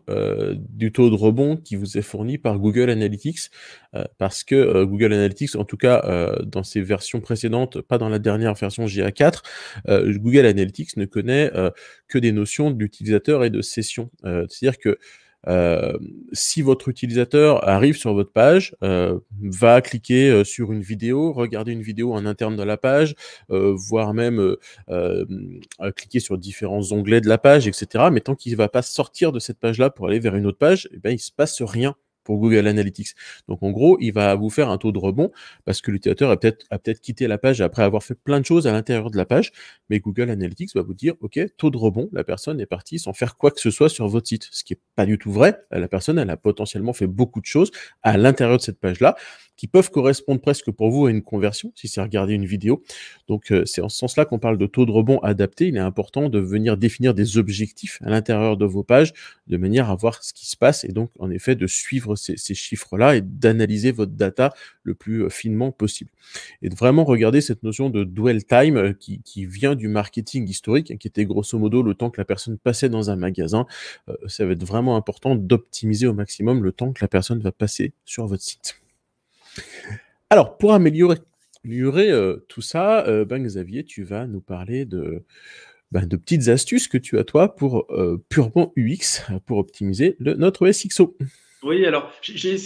du taux de rebond qui vous est fourni par Google Analytics, parce que Google Analytics, en tout cas dans ses versions précédentes, pas dans la dernière version GA4, Google Analytics ne connaît que des notions d'utilisateur et de session. C'est-à-dire que si votre utilisateur arrive sur votre page, va cliquer sur une vidéo, regarder une vidéo en interne de la page, voire même cliquer sur différents onglets de la page, etc. Mais tant qu'il ne va pas sortir de cette page-là pour aller vers une autre page, eh bien, il ne se passe rien pour Google Analytics. Donc, en gros, il va vous faire un taux de rebond parce que l'utilisateur a peut-être quitté la page après avoir fait plein de choses à l'intérieur de la page, mais Google Analytics va vous dire, OK, taux de rebond, la personne est partie sans faire quoi que ce soit sur votre site, ce qui n'est pas du tout vrai. La personne, elle a potentiellement fait beaucoup de choses à l'intérieur de cette page-là qui peuvent correspondre presque pour vous à une conversion si c'est regarder une vidéo. Donc, c'est en ce sens-là qu'on parle de taux de rebond adapté. Il est important de venir définir des objectifs à l'intérieur de vos pages de manière à voir ce qui se passe et donc, en effet, de suivre ces chiffres-là et d'analyser votre data le plus finement possible. Et de vraiment regarder cette notion de dwell time qui vient du marketing historique, qui était grosso modo le temps que la personne passait dans un magasin. Ça va être vraiment important d'optimiser au maximum le temps que la personne va passer sur votre site. Alors, pour améliorer tout ça, Xavier, tu vas nous parler de petites astuces que tu as, toi, pour purement UX, pour optimiser notre SXO. Oui, alors,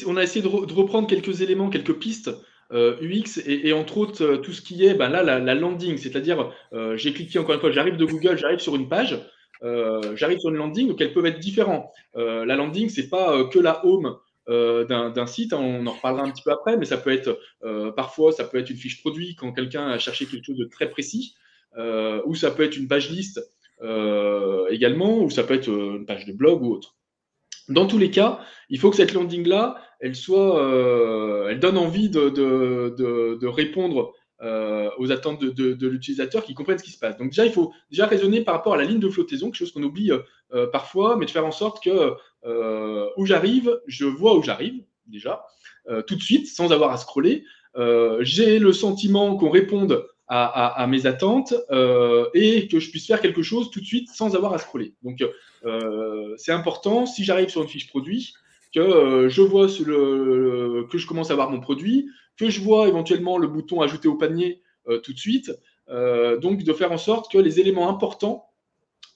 on a essayé de reprendre quelques éléments, quelques pistes UX et entre autres, tout ce qui est la landing, c'est-à-dire, j'ai cliqué encore une fois, j'arrive de Google, j'arrive sur une page, j'arrive sur une landing, donc elles peuvent être différentes. La landing, ce n'est pas que la home d'un site, hein, on en reparlera un petit peu après, mais ça peut être parfois ça peut être une fiche produit quand quelqu'un a cherché quelque chose de très précis, ou ça peut être une page liste également, ou ça peut être une page de blog ou autre. Dans tous les cas, il faut que cette landing là, elle donne envie de répondre aux attentes de l'utilisateur, qui comprennent ce qui se passe. Donc déjà, il faut déjà raisonner par rapport à la ligne de flottaison, quelque chose qu'on oublie parfois, mais de faire en sorte que où j'arrive, je vois où j'arrive déjà, tout de suite, sans avoir à scroller. J'ai le sentiment qu'on réponde à mes attentes et que je puisse faire quelque chose tout de suite sans avoir à scroller. Donc, c'est important, si j'arrive sur une fiche produit, que je vois que je commence à voir mon produit, que je vois éventuellement le bouton ajouter au panier tout de suite. Donc, de faire en sorte que les éléments importants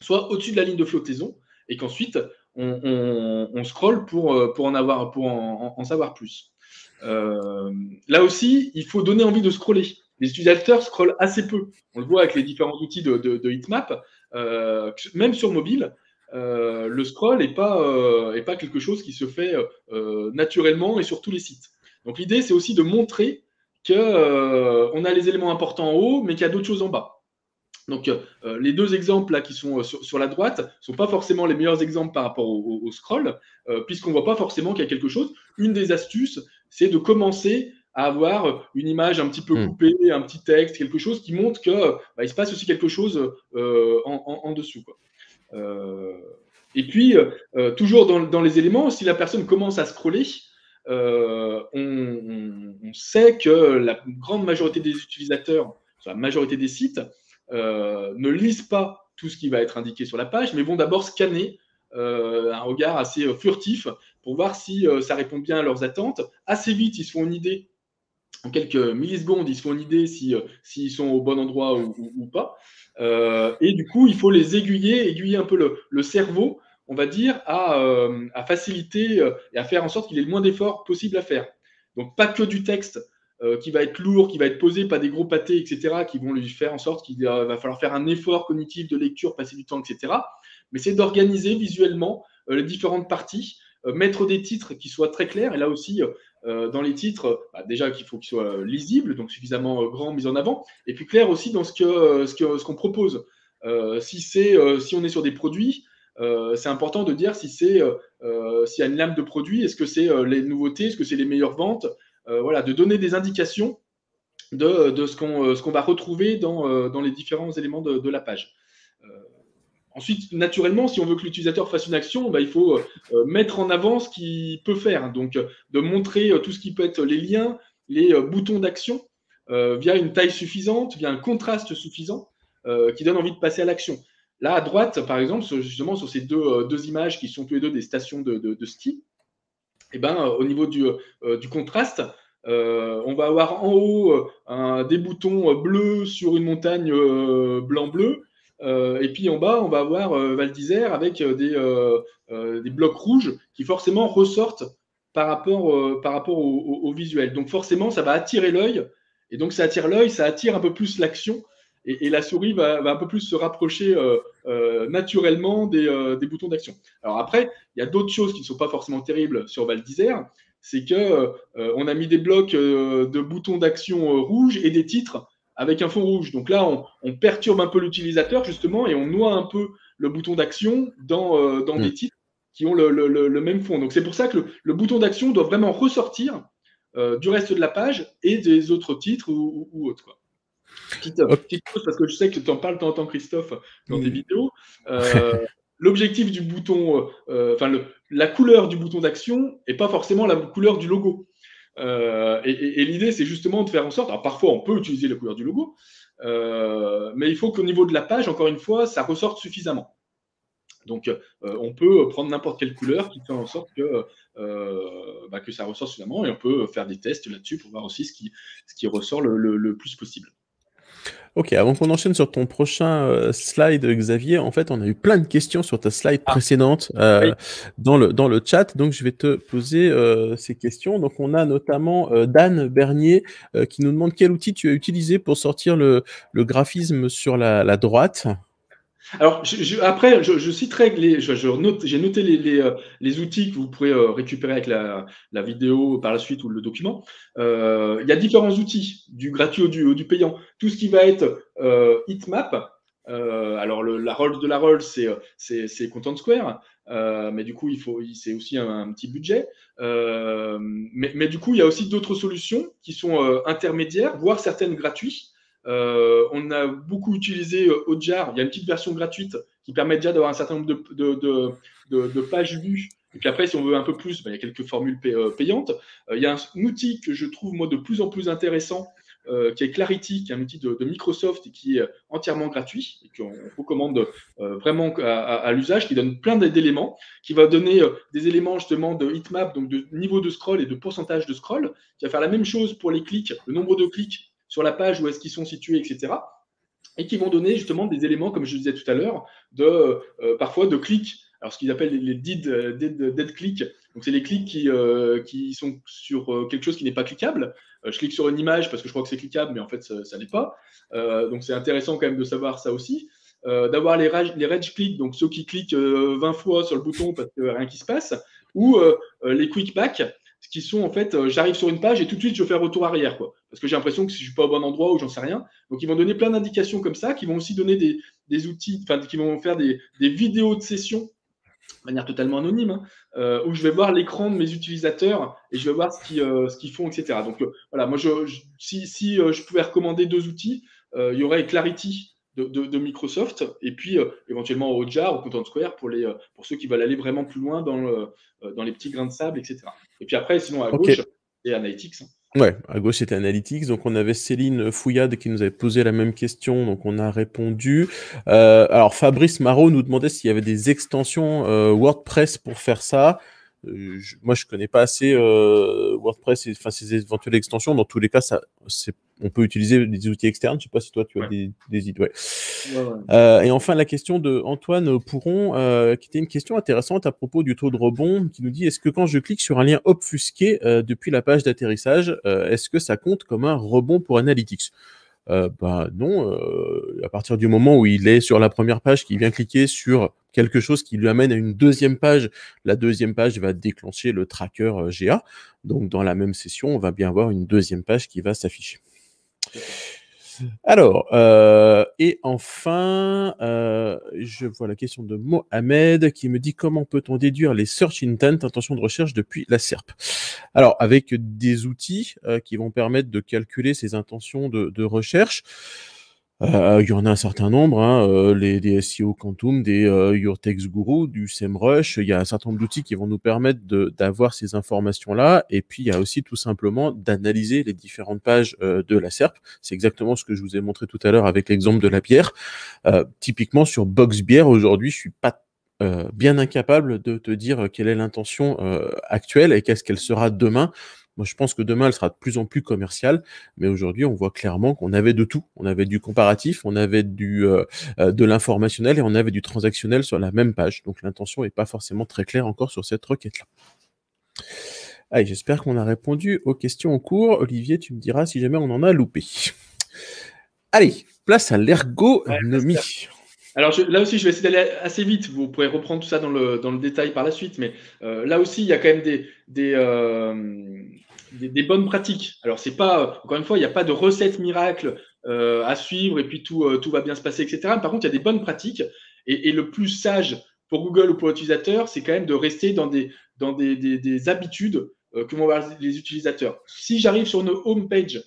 soient au-dessus de la ligne de flottaison et qu'ensuite, on scrolle pour en savoir plus. Là aussi, il faut donner envie de scroller. Les utilisateurs scrollent assez peu. On le voit avec les différents outils de heatmap. Même sur mobile, le scroll n'est pas quelque chose qui se fait naturellement et sur tous les sites. Donc l'idée, c'est aussi de montrer qu'on a les éléments importants en haut, mais qu'il y a d'autres choses en bas. Donc, les deux exemples là, qui sont sur la droite ne sont pas forcément les meilleurs exemples par rapport au scroll, puisqu'on ne voit pas forcément qu'il y a quelque chose. Une des astuces, c'est de commencer à avoir une image un petit peu coupée, un petit texte, quelque chose qui montre qu'il se passe aussi quelque chose en dessous, quoi. Et puis, toujours dans les éléments, si la personne commence à scroller, on sait que la grande majorité des utilisateurs, la majorité des sites, ne lisent pas tout ce qui va être indiqué sur la page, mais vont d'abord scanner un regard assez furtif pour voir si ça répond bien à leurs attentes. Assez vite, ils se font une idée. En quelques millisecondes, ils se font une idée s'ils sont au bon endroit ou pas. Et du coup, il faut les aiguiller un peu le cerveau, on va dire, à faciliter et à faire en sorte qu'il ait le moins d'efforts possible à faire. Donc, pas que du texte qui va être lourd, qui va être posé, pas des gros pâtés, etc., qui vont lui faire en sorte qu'il va falloir faire un effort cognitif de lecture, passer du temps, etc. Mais c'est d'organiser visuellement les différentes parties, mettre des titres qui soient très clairs. Et là aussi, dans les titres, déjà qu'il faut qu'ils soient lisibles, donc suffisamment grands, mis en avant, et puis clairs aussi dans ce qu'on propose. Si on est sur des produits, c'est important de dire s'il y a une lame de produits, est-ce que c'est les nouveautés, est-ce que c'est les meilleures ventes, voilà, de donner des indications de ce qu'on va retrouver dans les différents éléments de la page. Ensuite, naturellement, si on veut que l'utilisateur fasse une action, il faut mettre en avant ce qu'il peut faire. Donc, de montrer tout ce qui peut être les liens, les boutons d'action via une taille suffisante, via un contraste suffisant qui donne envie de passer à l'action. Là, à droite, par exemple, justement, sur ces deux images qui sont tous les deux des stations de ski, au niveau du contraste, on va avoir en haut des boutons bleus sur une montagne blanc-bleu. Et puis en bas, on va avoir Val d'Isère avec des blocs rouges qui forcément ressortent par rapport au visuel. Donc forcément, ça va attirer l'œil. Et donc ça attire l'œil, ça attire un peu plus l'action. Et la souris va un peu plus se rapprocher naturellement des boutons d'action. Alors après, il y a d'autres choses qui ne sont pas forcément terribles sur Val d'Isère. C'est qu'on a mis des blocs de boutons d'action rouges et des titres avec un fond rouge. Donc là, on perturbe un peu l'utilisateur, justement, et on noie un peu le bouton d'action dans des titres qui ont le même fond. Donc, c'est pour ça que le bouton d'action doit vraiment ressortir du reste de la page et des autres titres ou autres, quoi. Petite chose, parce que je sais que tu en parles de temps en temps, Christophe, dans des vidéos. L'objectif du bouton, la couleur du bouton d'action n'est pas forcément la couleur du logo. Et l'idée, c'est justement de faire en sorte, alors parfois on peut utiliser la couleur du logo, mais il faut qu'au niveau de la page, encore une fois, ça ressorte suffisamment. Donc on peut prendre n'importe quelle couleur qui fait en sorte que ça ressorte suffisamment, et on peut faire des tests là-dessus pour voir aussi ce qui ressort le plus possible. Ok, avant qu'on enchaîne sur ton prochain slide, Xavier, en fait, on a eu plein de questions sur ta slide précédente dans le chat, donc je vais te poser ces questions. Donc, on a notamment Dan Bernier qui nous demande quel outil tu as utilisé pour sortir le graphisme sur la droite. Alors, après, je citerai, j'ai noté les outils que vous pourrez récupérer avec la vidéo par la suite ou le document. Il y a différents outils, du gratuit ou du payant. Tout ce qui va être heatmap. Alors, la role de la role, c'est Content Square. Mais du coup, c'est aussi un petit budget. Mais du coup, il y a aussi d'autres solutions qui sont intermédiaires, voire certaines gratuites. On a beaucoup utilisé Hotjar. Il y a une petite version gratuite qui permet déjà d'avoir un certain nombre de pages vues. Et puis après, si on veut un peu plus, il y a quelques formules payantes. Il y a un outil que je trouve moi de plus en plus intéressant, qui est Clarity, qui est un outil de Microsoft et qui est entièrement gratuit et qu'on recommande vraiment à l'usage, qui donne plein d'éléments, qui va donner des éléments justement de heatmap, donc de niveau de scroll et de pourcentage de scroll, qui va faire la même chose pour les clics, le nombre de clics sur la page, où est-ce qu'ils sont situés, etc. Et qui vont donner justement des éléments, comme je disais tout à l'heure, parfois de clics. Alors, ce qu'ils appellent les dead clics. Donc, c'est les clics qui sont sur quelque chose qui n'est pas cliquable. Je clique sur une image parce que je crois que c'est cliquable, mais en fait, ça n'est pas. Donc, c'est intéressant quand même de savoir ça aussi. D'avoir les rage clicks, donc ceux qui cliquent 20 fois sur le bouton parce qu'il n'y a rien qui se passe. Ou les quick back, qui sont en fait, j'arrive sur une page et tout de suite je fais retour arrière, quoi, parce que j'ai l'impression que je ne suis pas au bon endroit ou j'en sais rien. Donc ils vont donner plein d'indications comme ça, qui vont aussi donner des outils, qui vont faire des vidéos de session de manière totalement anonyme, où je vais voir l'écran de mes utilisateurs et je vais voir ce qu'ils font, etc. Donc voilà, moi si je pouvais recommander deux outils, il y aurait Clarity de Microsoft et puis éventuellement Hotjar ou Content Square pour ceux qui veulent aller vraiment plus loin dans les petits grains de sable, etc. Et puis après, sinon à gauche, c'est Analytics. Ouais, à gauche c'était Analytics, donc on avait Céline Fouillade qui nous avait posé la même question, donc on a répondu. Alors Fabrice Marot nous demandait s'il y avait des extensions WordPress pour faire ça. Moi je connais pas assez WordPress, et enfin ces éventuelles extensions. Dans tous les cas, ça, on peut utiliser des outils externes. Je sais pas si toi tu as des idées. Ouais. Ouais, ouais. Et enfin la question de Antoine Pourron, qui était une question intéressante à propos du taux de rebond, qui nous dit: est-ce que quand je clique sur un lien obfusqué depuis la page d'atterrissage, est-ce que ça compte comme un rebond pour Analytics? Bah non, à partir du moment où il est sur la première page, qu'il vient cliquer sur quelque chose qui lui amène à une deuxième page, la deuxième page va déclencher le tracker GA. Donc dans la même session, on va bien avoir une deuxième page qui va s'afficher. Alors, et enfin, je vois la question de Mohamed qui me dit: comment peut-on déduire les search intent, intention de recherche, depuis la SERP? Alors, avec des outils qui vont permettre de calculer ces intentions de recherche. Il y en a un certain nombre, hein, des SEO Quantum, des Your Text Guru, du SEMrush. Il y a un certain nombre d'outils qui vont nous permettre d'avoir ces informations-là. Et puis, il y a aussi tout simplement d'analyser les différentes pages de la SERP. C'est exactement ce que je vous ai montré tout à l'heure avec l'exemple de la bière. Typiquement, sur Box Bière, aujourd'hui, je suis pas bien incapable de te dire quelle est l'intention actuelle et qu'est-ce qu'elle sera demain. Moi, je pense que demain, elle sera de plus en plus commerciale, mais aujourd'hui, on voit clairement qu'on avait de tout. On avait du comparatif, on avait de l'informationnel et on avait du transactionnel sur la même page. Donc, l'intention n'est pas forcément très claire encore sur cette requête-là. Allez, j'espère qu'on a répondu aux questions en cours. Olivier, tu me diras si jamais on en a loupé. Allez, place à l'ergonomie. Ouais, alors là aussi, je vais essayer d'aller assez vite. Vous pourrez reprendre tout ça dans le détail par la suite. Mais là aussi, il y a quand même des bonnes pratiques. Alors, c'est pas, encore une fois, il n'y a pas de recette miracle à suivre et puis tout va bien se passer, etc. Par contre, il y a des bonnes pratiques. Et le plus sage pour Google ou pour l'utilisateur, c'est quand même de rester dans des habitudes que vont avoir les utilisateurs. Si j'arrive sur une home page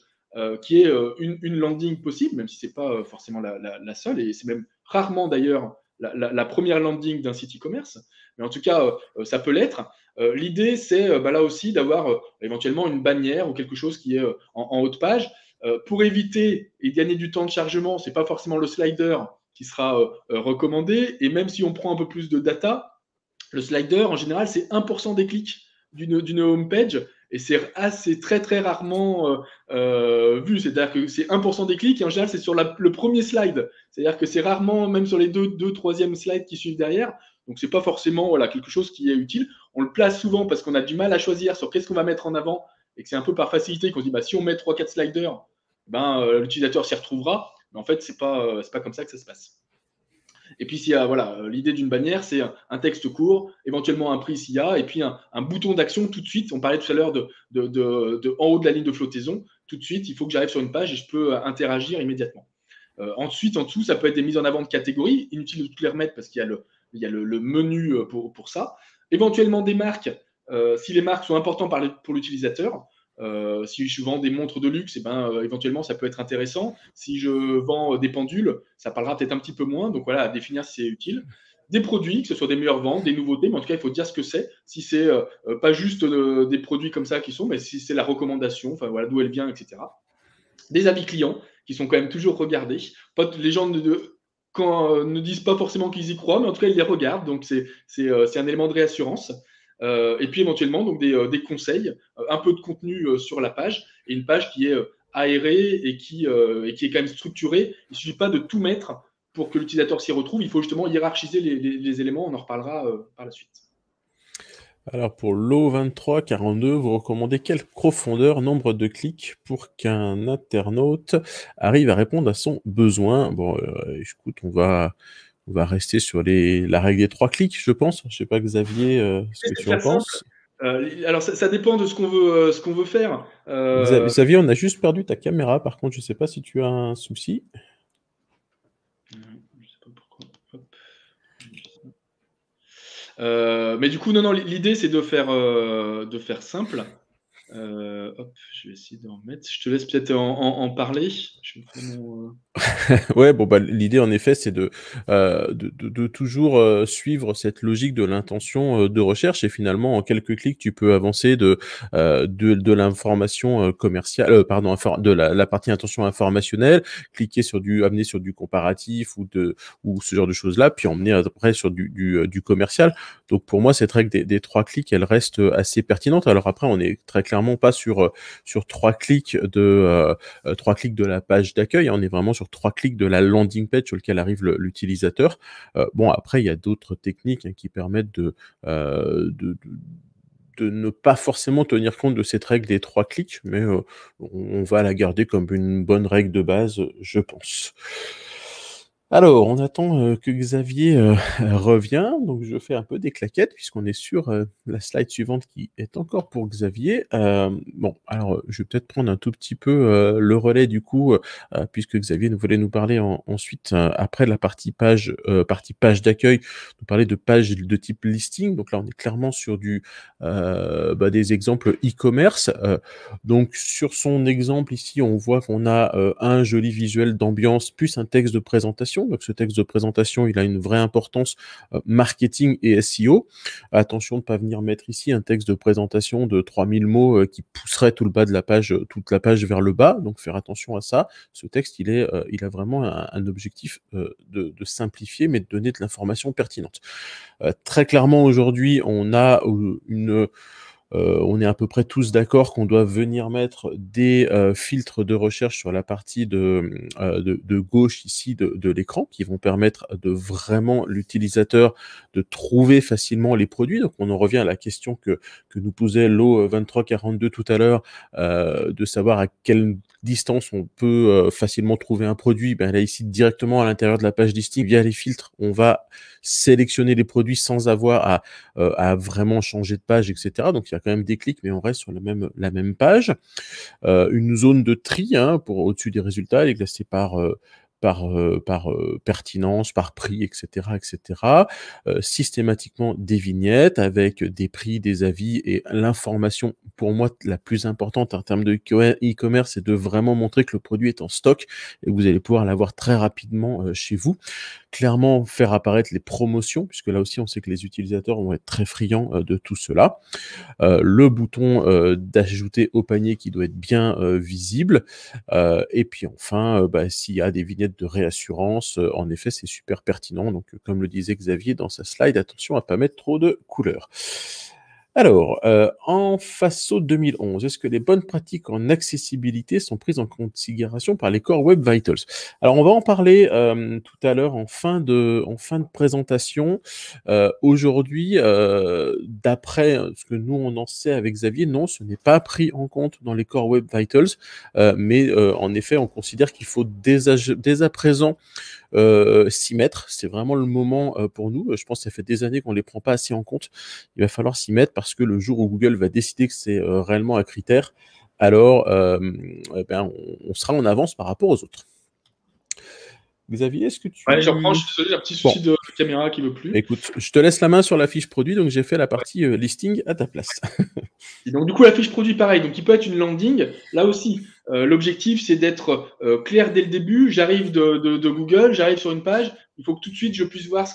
qui est une landing possible, même si ce n'est pas forcément la seule, et c'est même rarement d'ailleurs la première landing d'un site e-commerce, mais en tout cas, ça peut l'être. L'idée, c'est là aussi d'avoir éventuellement une bannière ou quelque chose qui est en haut de page. Pour éviter et gagner du temps de chargement, ce n'est pas forcément le slider qui sera recommandé. Et même si on prend un peu plus de data, le slider, en général, c'est 1% des clics d'une home page. Et c'est très, très rarement vu. C'est-à-dire que c'est 1% des clics et en général, c'est sur le premier slide. C'est-à-dire que c'est rarement, même sur les deux troisième slides qui suivent derrière. Donc, ce n'est pas forcément quelque chose qui est utile. On le place souvent parce qu'on a du mal à choisir sur qu'est-ce qu'on va mettre en avant et que c'est un peu par facilité qu'on se dit si on met 3-4 sliders, l'utilisateur s'y retrouvera. Mais en fait, ce n'est pas comme ça que ça se passe. Et puis, l'idée d'une bannière, c'est un texte court, éventuellement un prix s'il y a, et puis un bouton d'action tout de suite. On parlait tout à l'heure de en haut de la ligne de flottaison. Tout de suite, il faut que j'arrive sur une page et je peux interagir immédiatement. Ensuite, en dessous, ça peut être des mises en avant de catégories. Inutile de toutes les remettre parce qu'il y a le menu pour ça. Éventuellement, des marques, si les marques sont importantes pour l'utilisateur. Si je vends des montres de luxe, éventuellement ça peut être intéressant. Si je vends des pendules, ça parlera peut-être un petit peu moins. Donc à définir si c'est utile. Des produits, que ce soit des meilleures ventes, des nouveautés, mais en tout cas il faut dire ce que c'est. Si c'est pas juste des produits comme ça qui sont, mais si c'est la recommandation, d'où elle vient, etc. Des avis clients qui sont quand même toujours regardés. Les gens ne disent pas forcément qu'ils y croient, mais en tout cas ils les regardent. Donc c'est un élément de réassurance. Et puis éventuellement donc des conseils, un peu de contenu sur la page, et une page qui est aérée et qui est quand même structurée. Il ne suffit pas de tout mettre pour que l'utilisateur s'y retrouve, il faut justement hiérarchiser les éléments, on en reparlera par la suite. Alors pour l'O2342, vous recommandez quelle profondeur, nombre de clics pour qu'un internaute arrive à répondre à son besoin? Bon, écoute, on va rester sur la règle des 3 clics, je pense. Je ne sais pas, Xavier, ce que tu en penses. Alors, ça dépend de ce qu'on veut faire. Xavier, on a juste perdu ta caméra. Par contre, je ne sais pas si tu as un souci. Je ne sais pas pourquoi. Mais du coup, non, l'idée, c'est de faire simple. Hop, je vais essayer d'en mettre. Je te laisse peut-être en parler. Ouais, bon, bah, l'idée en effet, c'est de toujours suivre cette logique de l'intention de recherche, et finalement, en quelques clics, tu peux avancer de l'information commerciale, pardon, de la partie intention informationnelle, cliquer sur amener sur du comparatif ou ce genre de choses-là, puis emmener après sur du commercial. Donc, pour moi, cette règle des 3 clics, elle reste assez pertinente. Alors après, on est très clairement pas sur 3 clics de 3 clics de la page d'accueil, on est vraiment sur 3 clics de la landing page sur lequel arrive l'utilisateur. Bon, après il y a d'autres techniques, hein, qui permettent de ne pas forcément tenir compte de cette règle des 3 clics, mais on va la garder comme une bonne règle de base, je pense. Alors, on attend que Xavier revienne, donc je fais un peu des claquettes puisqu'on est sur la slide suivante qui est encore pour Xavier. Bon, alors je vais peut-être prendre un tout petit peu le relais du coup, puisque Xavier voulait nous parler ensuite, après la partie page d'accueil, nous parler de pages de type listing. Donc là, on est clairement sur des exemples e-commerce. Donc sur son exemple ici, on voit qu'on a un joli visuel d'ambiance plus un texte de présentation. Donc ce texte de présentation, il a une vraie importance marketing et SEO. Attention de ne pas venir mettre ici un texte de présentation de 3000 mots qui pousserait tout le bas de la page, toute la page vers le bas. Donc faire attention à ça. Ce texte, il a vraiment un objectif de simplifier, mais de donner de l'information pertinente. Très clairement aujourd'hui, on a on est à peu près tous d'accord qu'on doit venir mettre des filtres de recherche sur la partie de gauche ici de l'écran, qui vont permettre de vraiment l'utilisateur de trouver facilement les produits. Donc on en revient à la question que nous posait l'eau 2342 tout à l'heure, de savoir à quelle distance on peut facilement trouver un produit. Ben là ici, directement à l'intérieur de la page listing, via les filtres, on va sélectionner les produits sans avoir à vraiment changer de page, etc. Donc il y a quand même des clics, mais on reste sur la même page. Une zone de tri, hein, pour au-dessus des résultats, elle est classée par pertinence, par prix, etc., etc. Systématiquement des vignettes avec des prix, des avis et l'information, pour moi, la plus importante en termes de e-commerce, c'est de vraiment montrer que le produit est en stock et vous allez pouvoir l'avoir très rapidement chez vous. Clairement, faire apparaître les promotions, puisque là aussi, on sait que les utilisateurs vont être très friands de tout cela. Le bouton d'ajouter au panier qui doit être bien visible. Et puis enfin, s'il y a des vignettes de réassurance, en effet, c'est super pertinent. Donc, comme le disait Xavier dans sa slide, attention à ne pas mettre trop de couleurs. Alors, en FASO 2011, est-ce que les bonnes pratiques en accessibilité sont prises en considération par les Core Web Vitals? Alors, on va en parler tout à l'heure en fin de présentation. Aujourd'hui, d'après ce que nous, on en sait avec Xavier, non, ce n'est pas pris en compte dans les Core Web Vitals, mais en effet, on considère qu'il faut dès à présent s'y mettre. C'est vraiment le moment pour nous. Je pense que ça fait des années qu'on ne les prend pas assez en compte. Il va falloir s'y mettre, parce que le jour où Google va décider que c'est réellement un critère, alors on sera en avance par rapport aux autres. Xavier, est-ce que tu... Ouais, je reprends, je suis désolé, un petit souci de caméra qui ne veut plus. Écoute, je te laisse la main sur la fiche produit, donc j'ai fait la partie listing à ta place. Et donc du coup, la fiche produit, pareil, donc il peut être une landing, là aussi. L'objectif, c'est d'être clair dès le début. J'arrive de Google, j'arrive sur une page, il faut que tout de suite je puisse voir ce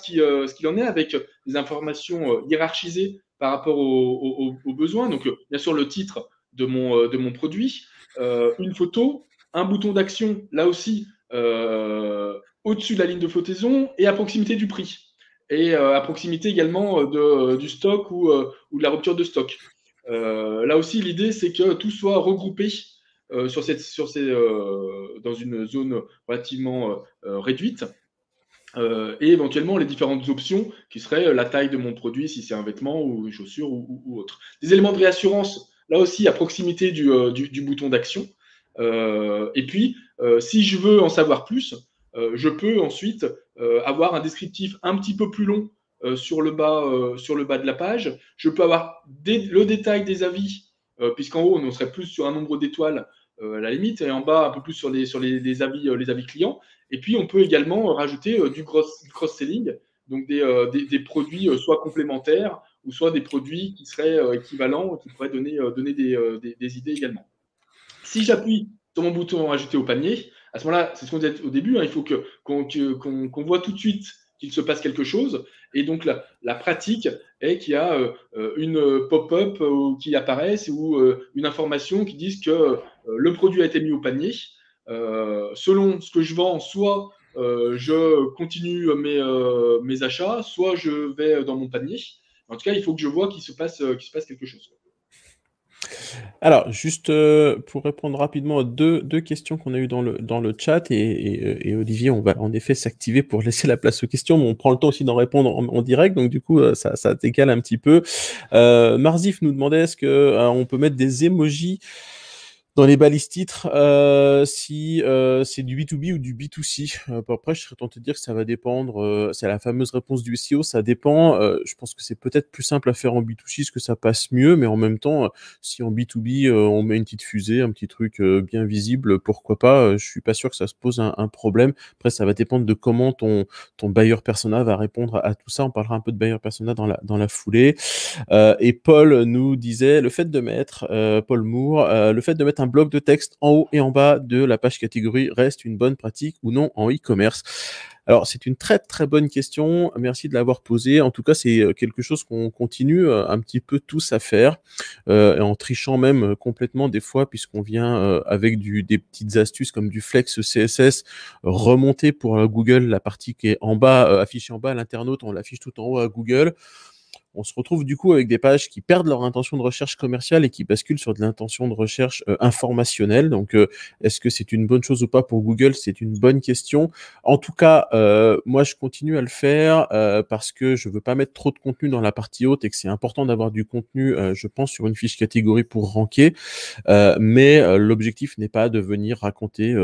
qu'il en est, avec des informations hiérarchisées par rapport aux besoins. Donc bien sûr le titre de mon produit, une photo, un bouton d'action, là aussi au-dessus de la ligne de flottaison et à proximité du prix, et à proximité également du stock ou de la rupture de stock. Là aussi, l'idée, c'est que tout soit regroupé dans une zone relativement réduite, et éventuellement les différentes options qui seraient la taille de mon produit, si c'est un vêtement ou une chaussure ou autre. Des éléments de réassurance, là aussi à proximité du bouton d'action. Et puis, si je veux en savoir plus, je peux ensuite avoir un descriptif un petit peu plus long sur le bas de la page. Je peux avoir le détail des avis, puisqu'en haut, on serait plus sur un nombre d'étoiles à la limite, et en bas, un peu plus sur les avis clients. Et puis, on peut également rajouter du cross-selling, donc des produits soit complémentaires ou soit des produits qui seraient équivalents, qui pourraient donner des idées également. Si j'appuie sur mon bouton « Ajouter au panier », à ce moment-là, c'est ce qu'on disait au début, hein, il faut qu'on voit tout de suite qu'il se passe quelque chose. Et donc, la pratique est qu'il y a une pop-up qui apparaisse ou une information qui dise que le produit a été mis au panier. Selon ce que je vends, soit je continue mes achats, soit je vais dans mon panier. En tout cas, il faut que je vois qu'il se passe quelque chose. Alors, juste pour répondre rapidement à deux questions qu'on a eues dans le chat, et Olivier, on va en effet s'activer pour laisser la place aux questions, mais on prend le temps aussi d'en répondre en direct, donc du coup, ça décale un petit peu. Marzif nous demandait, est-ce qu'on peut mettre des émojis dans les balises titres, si c'est du B2B ou du B2C. Après, je serais tenté de dire que ça va dépendre. C'est la fameuse réponse du SEO, ça dépend. Je pense que c'est peut-être plus simple à faire en B2C, parce que ça passe mieux. Mais en même temps, si en B2B, on met une petite fusée, un petit truc bien visible, pourquoi pas. Je suis pas sûr que ça se pose un problème. Après, ça va dépendre de comment ton buyer persona va répondre à tout ça. On parlera un peu de buyer persona dans la foulée. Et Paul nous disait, Paul Moore, le fait de mettre un bloc de texte en haut et en bas de la page catégorie reste une bonne pratique ou non en e-commerce? Alors, c'est une très, très bonne question. Merci de l'avoir posée. En tout cas, c'est quelque chose qu'on continue un petit peu tous à faire, en trichant même complètement des fois, puisqu'on vient avec des petites astuces comme du flex CSS, remonter pour Google la partie qui est en bas, affichée en bas à l'internaute, on l'affiche tout en haut à Google. On se retrouve du coup avec des pages qui perdent leur intention de recherche commerciale et qui basculent sur de l'intention de recherche informationnelle. Donc, est-ce que c'est une bonne chose ou pas pour Google? C'est une bonne question. En tout cas, moi, je continue à le faire parce que je veux pas mettre trop de contenu dans la partie haute et que c'est important d'avoir du contenu, je pense, sur une fiche catégorie pour ranker. Mais l'objectif n'est pas de venir raconter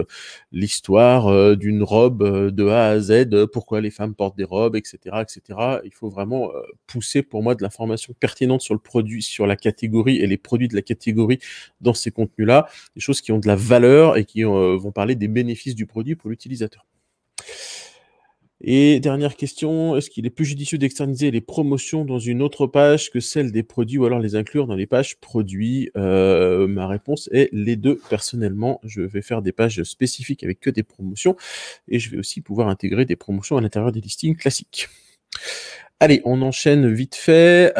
l'histoire d'une robe de A à Z, pourquoi les femmes portent des robes, etc., etc. Il faut vraiment pousser pour moi de l'information pertinente sur le produit, sur la catégorie et les produits de la catégorie dans ces contenus-là, des choses qui ont de la valeur et qui vont parler des bénéfices du produit pour l'utilisateur. Et dernière question, est-ce qu'il est plus judicieux d'externaliser les promotions dans une autre page que celle des produits ou alors les inclure dans les pages produits? Ma réponse est les deux. Personnellement, je vais faire des pages spécifiques avec que des promotions et je vais aussi pouvoir intégrer des promotions à l'intérieur des listings classiques. Allez, on enchaîne vite fait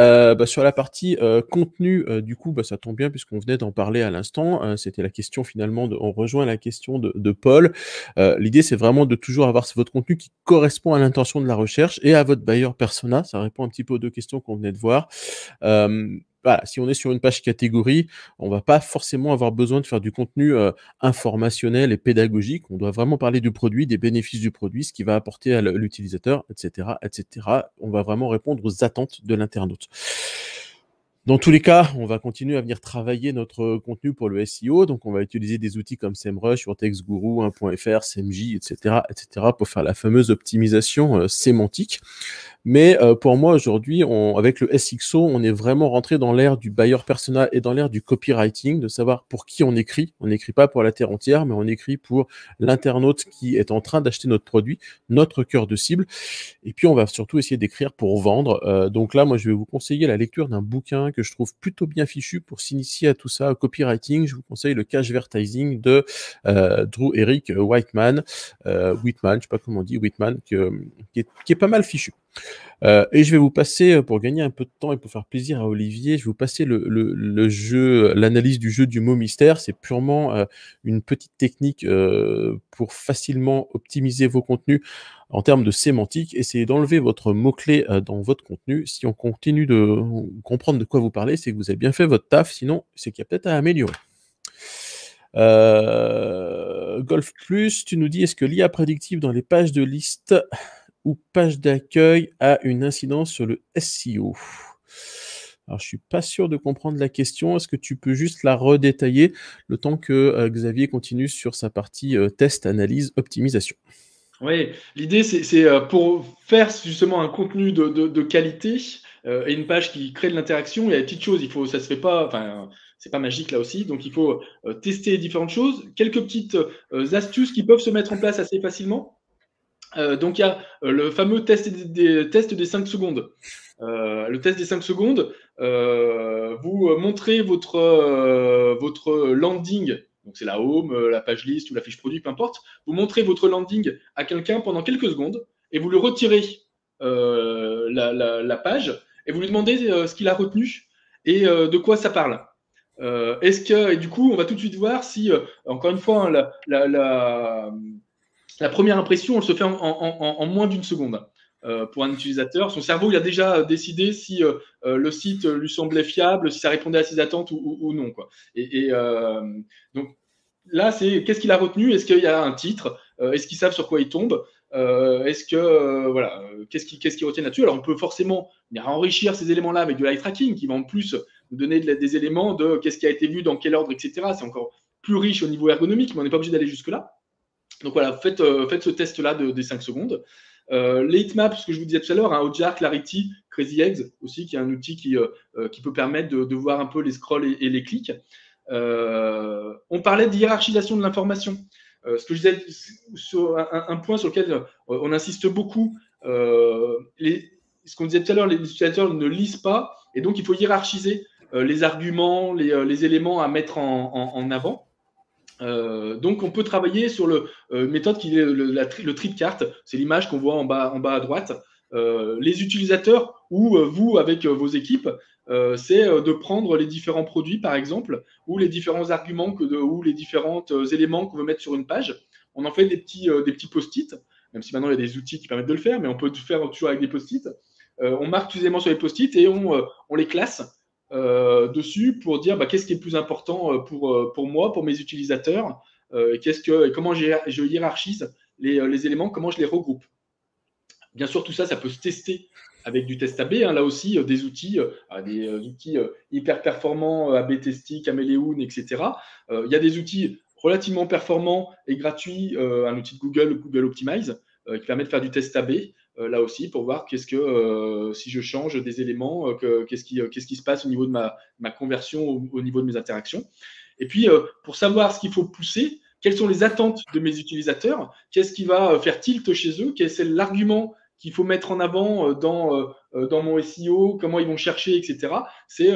sur la partie contenu. Du coup, ça tombe bien puisqu'on venait d'en parler à l'instant. C'était la question finalement, on rejoint la question de Paul. L'idée, c'est vraiment de toujours avoir votre contenu qui correspond à l'intention de la recherche et à votre buyer persona. Ça répond un petit peu aux deux questions qu'on venait de voir. Voilà, si on est sur une page catégorie, on ne va pas forcément avoir besoin de faire du contenu informationnel et pédagogique. On doit vraiment parler du produit, des bénéfices du produit, ce qui va apporter à l'utilisateur, etc., etc. On va vraiment répondre aux attentes de l'internaute. Dans tous les cas, on va continuer à venir travailler notre contenu pour le SEO. Donc, on va utiliser des outils comme SEMrush, Your Text Guru, 1.fr, SEMJ, etc., etc. pour faire la fameuse optimisation sémantique. Mais pour moi, aujourd'hui, avec le SXO, on est vraiment rentré dans l'ère du buyer persona et dans l'ère du copywriting, de savoir pour qui on écrit. On n'écrit pas pour la terre entière, mais on écrit pour l'internaute qui est en train d'acheter notre produit, notre cœur de cible. Et puis, on va surtout essayer d'écrire pour vendre. Donc là, moi, je vais vous conseiller la lecture d'un bouquin que je trouve plutôt bien fichu pour s'initier à tout ça, au copywriting. Je vous conseille le Cashvertising de Drew Eric Whitman, je ne sais pas comment on dit, Whitman, qui est pas mal fichu. Et je vais vous passer, pour gagner un peu de temps et pour faire plaisir à Olivier, je vais vous passer l'analyse du jeu du mot mystère. C'est purement une petite technique pour facilement optimiser vos contenus en termes de sémantique. Essayez d'enlever votre mot-clé dans votre contenu. Si on continue de comprendre de quoi vous parlez, c'est que vous avez bien fait votre taf, sinon c'est qu'il y a peut-être à améliorer. Golf Plus, tu nous dis, est-ce que l'IA prédictive dans les pages de liste ou page d'accueil a une incidence sur le SEO? Alors, je ne suis pas sûr de comprendre la question. Est-ce que tu peux juste la redétailler le temps que Xavier continue sur sa partie test, analyse, optimisation? Oui, l'idée, c'est pour faire justement un contenu de qualité et une page qui crée de l'interaction. Il y a des petites choses, ça ne se fait pas, c'est pas magique là aussi, donc il faut tester différentes choses. Quelques petites astuces qui peuvent se mettre en place assez facilement. Donc, il y a le fameux test des 5 secondes. Le test des 5 secondes, vous montrez votre landing, donc c'est la home, la page liste ou la fiche produit, peu importe. Vous montrez votre landing à quelqu'un pendant quelques secondes et vous lui retirez la page et vous lui demandez ce qu'il a retenu et de quoi ça parle. Et du coup, on va tout de suite voir si, encore une fois, hein, la première impression, elle se fait en moins d'une seconde. Pour un utilisateur, son cerveau, il a déjà décidé si le site lui semblait fiable, si ça répondait à ses attentes ou non, quoi. Donc là, c'est qu'est-ce qu'il a retenu? Est-ce qu'il y a un titre? Est-ce qu'ils savent sur quoi ils tombent? Qu'est-ce qu'ils retiennent là-dessus? Alors, on peut forcément enrichir ces éléments-là avec de l'eye tracking qui va en plus nous donner des éléments de qu'est-ce qui a été vu, dans quel ordre, etc. C'est encore plus riche au niveau ergonomique, mais on n'est pas obligé d'aller jusque-là. Donc voilà, faites ce test-là des 5 secondes. Les heatmaps, ce que je vous disais tout à l'heure, hein, Hotjar, Clarity, Crazy Eggs aussi, qui est un outil qui peut permettre de voir un peu les scrolls et les clics. On parlait de hiérarchisation de l'information. Ce que je disais, sur un point sur lequel on insiste beaucoup, ce qu'on disait tout à l'heure, les utilisateurs ne lisent pas, et donc il faut hiérarchiser les arguments, les éléments à mettre en avant. Donc, on peut travailler sur une méthode qui est le tri de cartes. C'est l'image qu'on voit en bas à droite. Les utilisateurs ou vous avec vos équipes, c'est de prendre les différents produits, par exemple, ou les différents arguments ou les différents éléments qu'on veut mettre sur une page. On en fait des petits post-it, même si maintenant il y a des outils qui permettent de le faire, mais on peut tout faire toujours avec des post-it. On marque tous les éléments sur les post-it et on les classe. Dessus pour dire qu'est-ce qui est le plus important pour moi, pour mes utilisateurs, comment je hiérarchise les éléments, comment je les regroupe. Bien sûr, tout ça, ça peut se tester avec du test AB, hein, là aussi, des outils, hyper performants, AB Testing, Caméléon, etc. Il y a des outils relativement performants et gratuits, un outil de Google Optimize, qui permet de faire du test AB. Là aussi, pour voir si je change des éléments, qu'est-ce qui se passe au niveau de ma conversion, au niveau de mes interactions. Et puis, pour savoir ce qu'il faut pousser, quelles sont les attentes de mes utilisateurs, qu'est-ce qui va faire tilt chez eux, quel est l'argument qu'il faut mettre en avant dans mon SEO, comment ils vont chercher, etc. C'est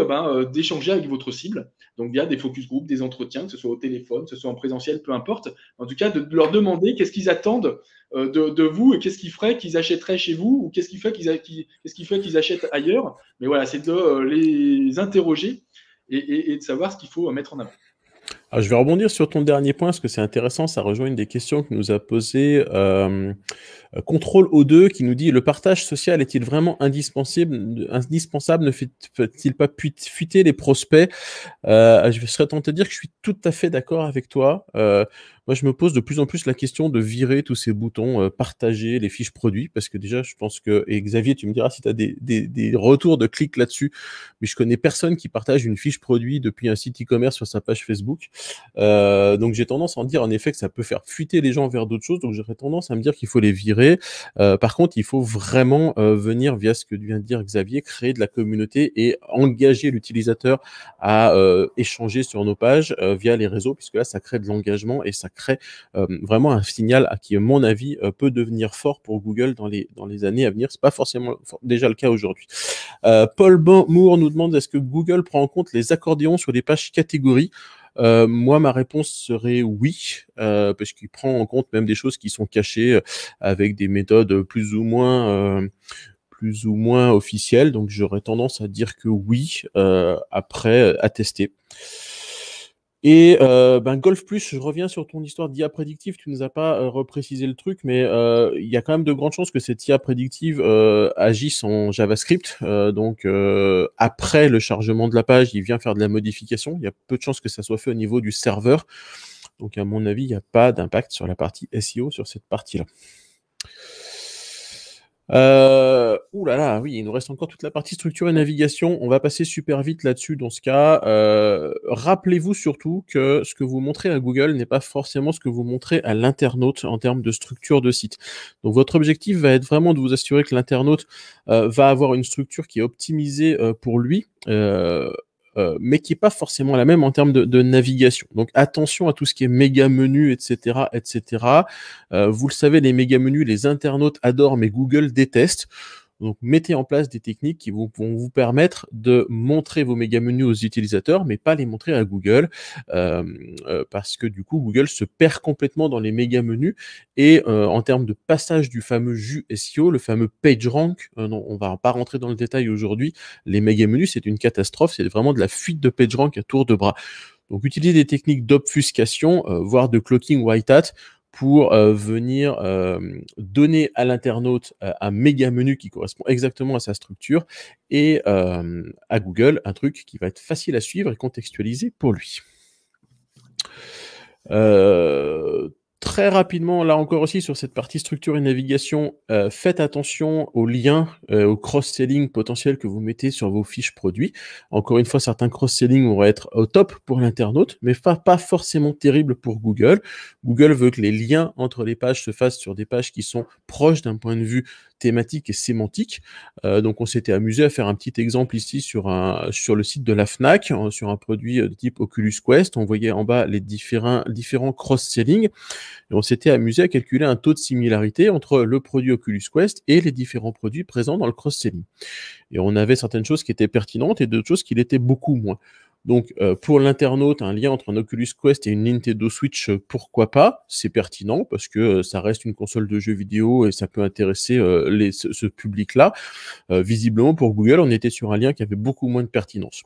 d'échanger avec votre cible, donc via des focus group, des entretiens, que ce soit au téléphone, que ce soit en présentiel, peu importe. En tout cas, de leur demander qu'est-ce qu'ils attendent de vous et qu'est-ce qui ferait qu'ils achèteraient chez vous ou qu'est-ce qui fait qu'ils achètent ailleurs. Mais voilà, c'est de les interroger et de savoir ce qu'il faut mettre en avant. Alors, je vais rebondir sur ton dernier point parce que c'est intéressant, ça rejoint une des questions que nous a posé Contrôle O2 qui nous dit « Le partage social est-il vraiment indispensable? Ne fait-il pas fuiter les prospects ?» Je serais tenté de dire que je suis tout à fait d'accord avec toi. Moi, je me pose de plus en plus la question de virer tous ces boutons « Partager les fiches produits » parce que déjà, je pense que… Et Xavier, tu me diras si tu as des retours de clics là-dessus, mais je connais personne qui partage une fiche produit depuis un site e-commerce sur sa page Facebook. Donc j'ai tendance à en dire en effet que ça peut faire fuiter les gens vers d'autres choses, donc j'aurais tendance à me dire qu'il faut les virer. Par contre, il faut vraiment venir, via ce que vient de dire Xavier, créer de la communauté et engager l'utilisateur à échanger sur nos pages via les réseaux, puisque là ça crée de l'engagement et ça crée vraiment un signal qui, à mon avis, peut devenir fort pour Google dans les années à venir. C'est pas forcément déjà le cas aujourd'hui. Paul Moore nous demande: est-ce que Google prend en compte les accordéons sur les pages catégories? Moi, ma réponse serait oui, parce qu'il prend en compte même des choses qui sont cachées avec des méthodes plus ou moins officielles. Donc, j'aurais tendance à dire que oui, après, à tester. Et Golf Plus, je reviens sur ton histoire d'IA prédictive, tu nous as pas reprécisé le truc, mais il y a quand même de grandes chances que cette IA prédictive agisse en JavaScript, donc après le chargement de la page, il vient faire de la modification, il y a peu de chances que ça soit fait au niveau du serveur, donc à mon avis, il n'y a pas d'impact sur la partie SEO, sur cette partie-là. Ouh là là, oui, il nous reste encore toute la partie structure et navigation. On va passer super vite là-dessus dans ce cas. Rappelez-vous surtout que ce que vous montrez à Google n'est pas forcément ce que vous montrez à l'internaute en termes de structure de site. Donc, votre objectif va être vraiment de vous assurer que l'internaute va avoir une structure qui est optimisée pour lui. mais qui n'est pas forcément la même en termes de navigation. Donc attention à tout ce qui est méga menu, etc. etc. Vous le savez, les méga menus, les internautes adorent, mais Google déteste. Donc mettez en place des techniques qui vont vous permettre de montrer vos méga menus aux utilisateurs, mais pas les montrer à Google, parce que du coup Google se perd complètement dans les méga menus. Et en termes de passage du fameux jus SEO, le fameux PageRank, non, on ne va pas rentrer dans le détail aujourd'hui, les méga menus c'est une catastrophe, c'est vraiment de la fuite de PageRank à tour de bras. Donc utilisez des techniques d'obfuscation, voire de cloaking white hat, pour venir donner à l'internaute un méga menu qui correspond exactement à sa structure et à Google un truc qui va être facile à suivre et contextualisé pour lui. Très rapidement, là encore aussi, sur cette partie structure et navigation, faites attention aux liens, au cross-selling potentiel que vous mettez sur vos fiches produits. Encore une fois, certains cross-selling vont être au top pour l'internaute, mais pas forcément terrible pour Google. Google veut que les liens entre les pages se fassent sur des pages qui sont proches d'un point de vue thématique et sémantique. Donc, on s'était amusé à faire un petit exemple ici sur le site de la FNAC, sur un produit de type Oculus Quest. On voyait en bas les différents cross-selling. Et on s'était amusé à calculer un taux de similarité entre le produit Oculus Quest et les différents produits présents dans le cross-selling. Et on avait certaines choses qui étaient pertinentes et d'autres choses qui l'étaient beaucoup moins. Donc, pour l'internaute, un lien entre un Oculus Quest et une Nintendo Switch, pourquoi pas? C'est pertinent parce que ça reste une console de jeux vidéo et ça peut intéresser ce public-là. Visiblement, pour Google, on était sur un lien qui avait beaucoup moins de pertinence.